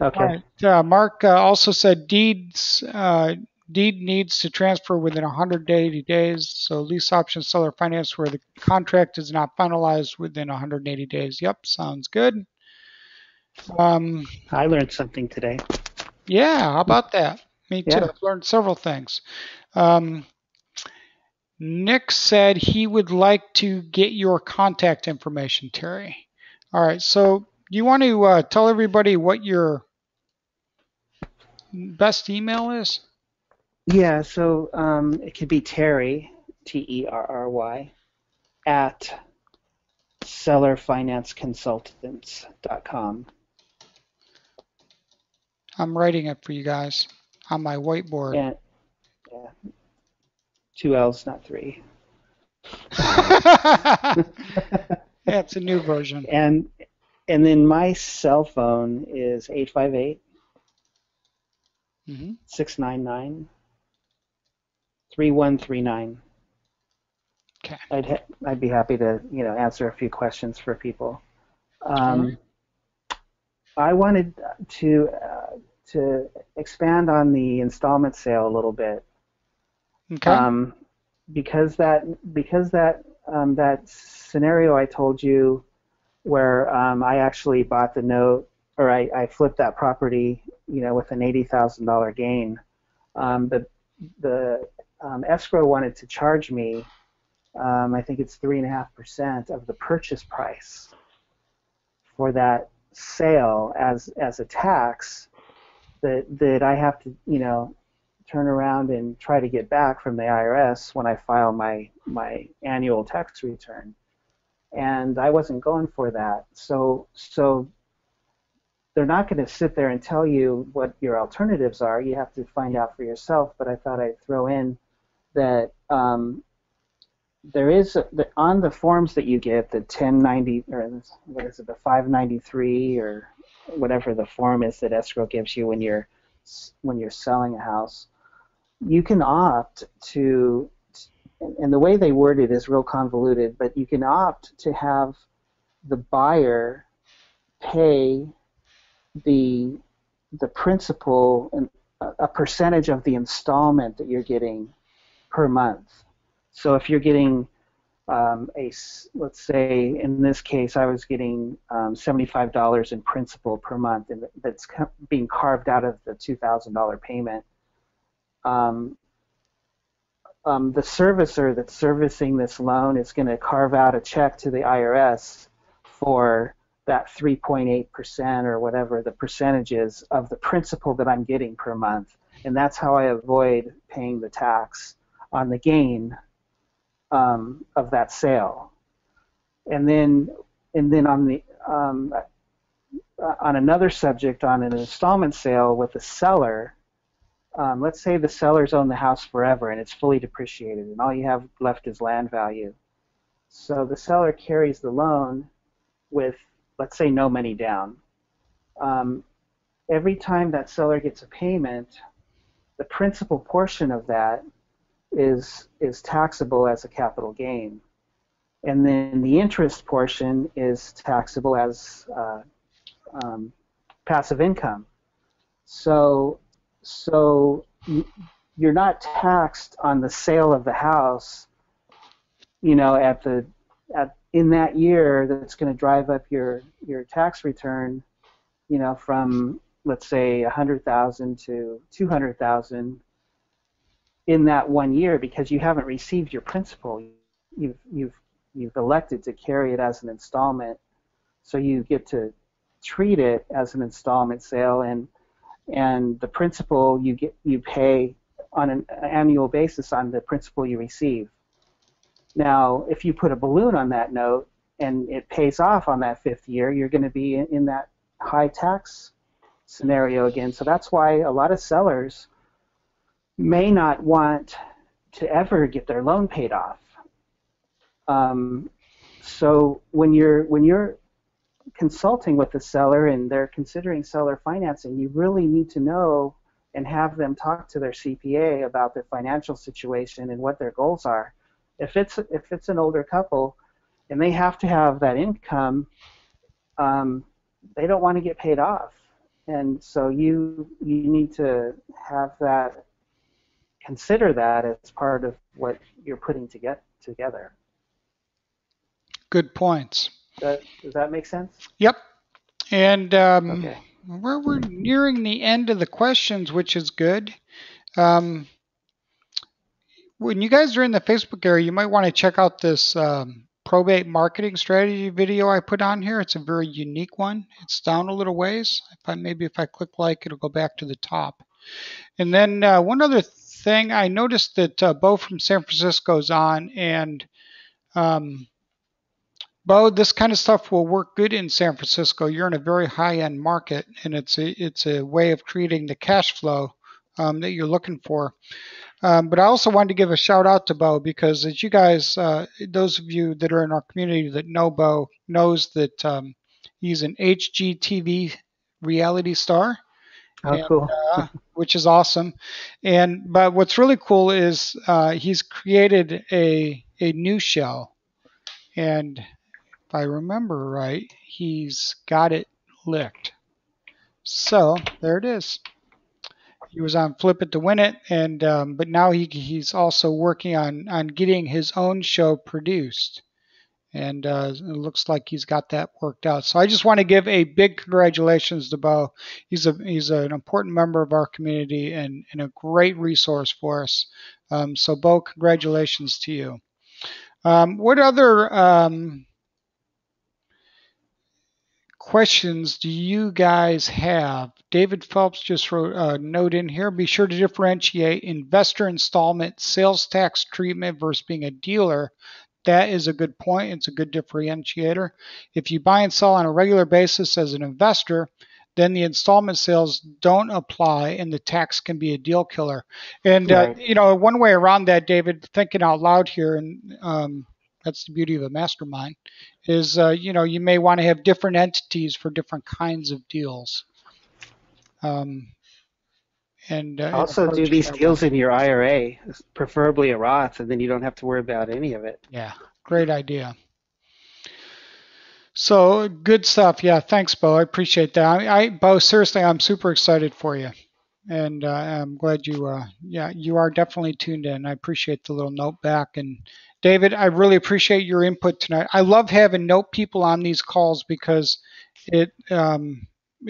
Okay. All right. Mark also said deeds. Deed needs to transfer within 180 days. So lease option, seller finance, where the contract is not finalized within 180 days. Yep, sounds good. I learned something today. Yeah, how about that? Me too. I've learned several things. Nick said he would like to get your contact information, Terry. All right, so you want to tell everybody what your best email is? Yeah, so it could be Terry, T-E-R-R-Y, at SellerFinanceConsultants.com. I'm writing it for you guys on my whiteboard. Yeah. Two L's, not three. Yeah, it's a new version. And then my cell phone is 858 699 3139. Okay. I'd be happy to, you know, answer a few questions for people. I wanted to expand on the installment sale a little bit. Okay. Because that scenario I told you, where I actually bought the note, or I flipped that property, you know, with an $80,000 gain. The escrow wanted to charge me, I think it's 3.5% of the purchase price for that sale as a tax that I have to, you know, turn around and try to get back from the IRS when I file my annual tax return. And I wasn't going for that. So they're not going to sit there and tell you what your alternatives are. You have to find out for yourself. But I thought I'd throw in that there is on the forms that you get, the 1090 or what is it, the 593 or whatever the form is that escrow gives you when you're selling a house. You can opt to, and the way they word it is real convoluted, but you can opt to have the buyer pay the principal and a percentage of the installment that you're getting per month. So if you're getting let's say in this case I was getting $75 in principal per month, and that's being carved out of the $2,000 payment. The servicer that's servicing this loan is going to carve out a check to the IRS for that 3.8% or whatever the percentage is of the principal that I'm getting per month, and that's how I avoid paying the tax on the gain of that sale. And then on the on another subject, on an installment sale with the seller. Let's say the seller's owned the house forever and it's fully depreciated and all you have left is land value. So the seller carries the loan with, let's say, no money down. Every time that seller gets a payment, the principal portion of that is taxable as a capital gain. And then the interest portion is taxable as passive income. So you're not taxed on the sale of the house, you know, in that year. That's going to drive up your tax return, you know, from, let's say, $100,000 to $200,000 in that one year, because you haven't received your principal. You've elected to carry it as an installment, so you get to treat it as an installment sale. And the principal you pay on an annual basis on the principal you receive. Now, if you put a balloon on that note and it pays off on that fifth year, you're going to be in that high tax scenario again. So that's why a lot of sellers may not want to ever get their loan paid off. So when you're consulting with the seller and they're considering seller financing, you really need to know and have them talk to their CPA about their financial situation and what their goals are. If it's an older couple and they have to have that income, they don't want to get paid off, and so you need to have that, consider that as part of what you're putting together. Good points. Does that make sense? Yep. And okay. We're nearing the end of the questions, which is good. When you guys are in the Facebook area, you might want to check out this probate marketing strategy video I put on here. It's a very unique one. It's down a little ways. If I click like, it'll go back to the top. And then one other thing, I noticed that Bo from San Francisco's on, and Bo, this kind of stuff will work good in San Francisco. You're in a very high-end market, and it's a way of creating the cash flow that you're looking for. But I also wanted to give a shout out to Bo, because as you guys, those of you that are in our community that know Bo, knows that he's an HGTV reality star. Cool. Which is awesome. But what's really cool is he's created a new show. And if I remember right, he's got it licked. So there it is. He was on Flip It to Win It, and but now he's also working on getting his own show produced, and it looks like he's got that worked out. So I just want to give a big congratulations to Bo. He's an important member of our community and a great resource for us. So Bo, congratulations to you. What other questions do you guys have? David Phelps just wrote a note in here. Be sure to differentiate investor installment sales tax treatment versus being a dealer. That is a good point. It's a good differentiator. If you buy and sell on a regular basis as an investor, then the installment sales don't apply and the tax can be a deal killer. And, right. You know, one way around that, David, thinking out loud here, and that's the beauty of a mastermind, is, you know, you may want to have different entities for different kinds of deals. Also do these deals in your IRA, preferably a Roth, and then you don't have to worry about any of it. Yeah, great idea. So good stuff. Yeah, thanks, Bo. I appreciate that. Bo, seriously, I'm super excited for you. And I'm glad you are definitely tuned in. I appreciate the little note back. And David, I really appreciate your input tonight. I love having note people on these calls because it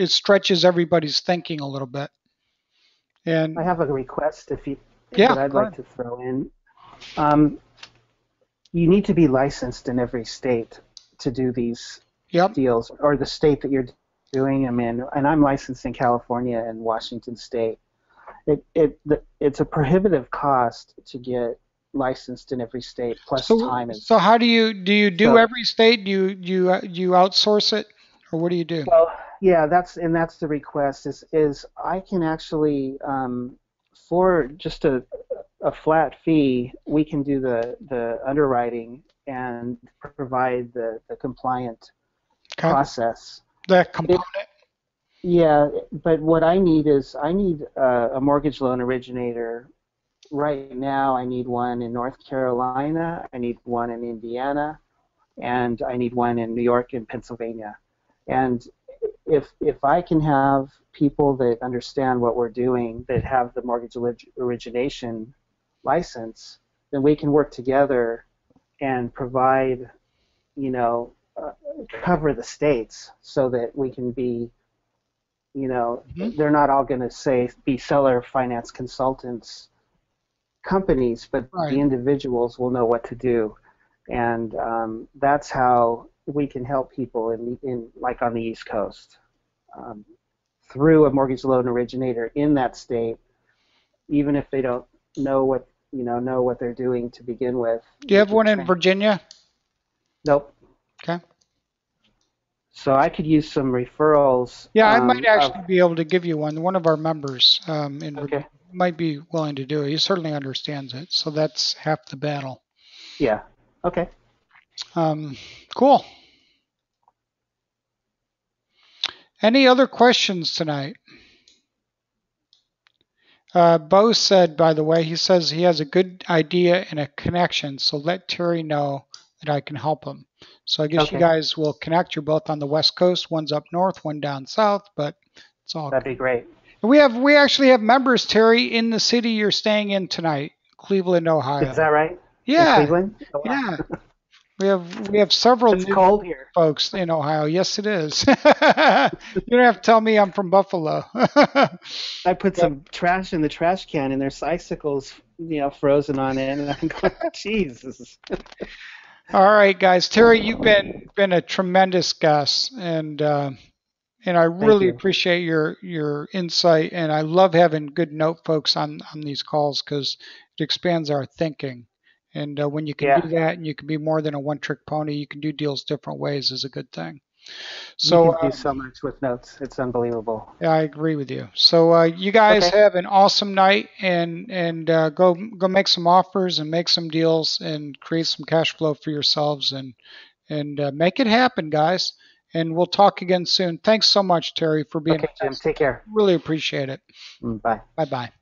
stretches everybody's thinking a little bit. And I have a request that I'd like to throw in. You need to be licensed in every state to do these deals, or the state that you're doing them in. And I'm licensed in California and Washington State. It's a prohibitive cost to get licensed in every state, plus time. And so how do you do every state? Do you outsource it, or what do you do? Well, yeah, that's the request. Is I can actually for just a flat fee, we can do the underwriting and provide the compliant process. That component. But what I need is a mortgage loan originator. Right now, I need one in North Carolina. I need one in Indiana, and I need one in New York and Pennsylvania. And if I can have people that understand what we're doing, that have the mortgage origination license, then we can work together and provide, cover the states so that we can be, they're not all going to be seller finance consultants companies, but the individuals will know what to do. And that's how we can help people in on the East Coast through a mortgage loan originator in that state, even if they don't know what they're doing to begin with. Do you have one in Virginia? Nope. Okay. So I could use some referrals. Yeah, I might actually be able to give you one. One of our members might be willing to do it. He certainly understands it. So that's half the battle. Yeah. Okay. Cool. Any other questions tonight? Bo said, by the way, he says he has a good idea and a connection, so let Terry know that I can help him. So I guess you guys will connect. You're both on the West Coast. One's up north, one down south, but it's all That'd be great. We actually have members, Terry, in the city you're staying in tonight, Cleveland, Ohio. Is that right? Yeah. In Cleveland? Oh, wow. Yeah. We have several cold here. Folks in Ohio. Yes, it is. You don't have to tell me I'm from Buffalo. I put some trash in the trash can, and there's icicles, frozen on it, and I'm going, Jesus. All right, guys. Terry, you've been a tremendous guest, and I really appreciate your insight, and I love having good note folks on these calls because it expands our thinking. And when you can do that, and you can be more than a one-trick pony, you can do deals different ways, is a good thing. So you can do so much with notes. It's unbelievable. Yeah, I agree with you. So you guys have an awesome night, and go make some offers and make some deals and create some cash flow for yourselves and make it happen, guys. And we'll talk again soon. Thanks so much, Terry, for being with us. Jim, take care. Really appreciate it. Bye. Bye-bye.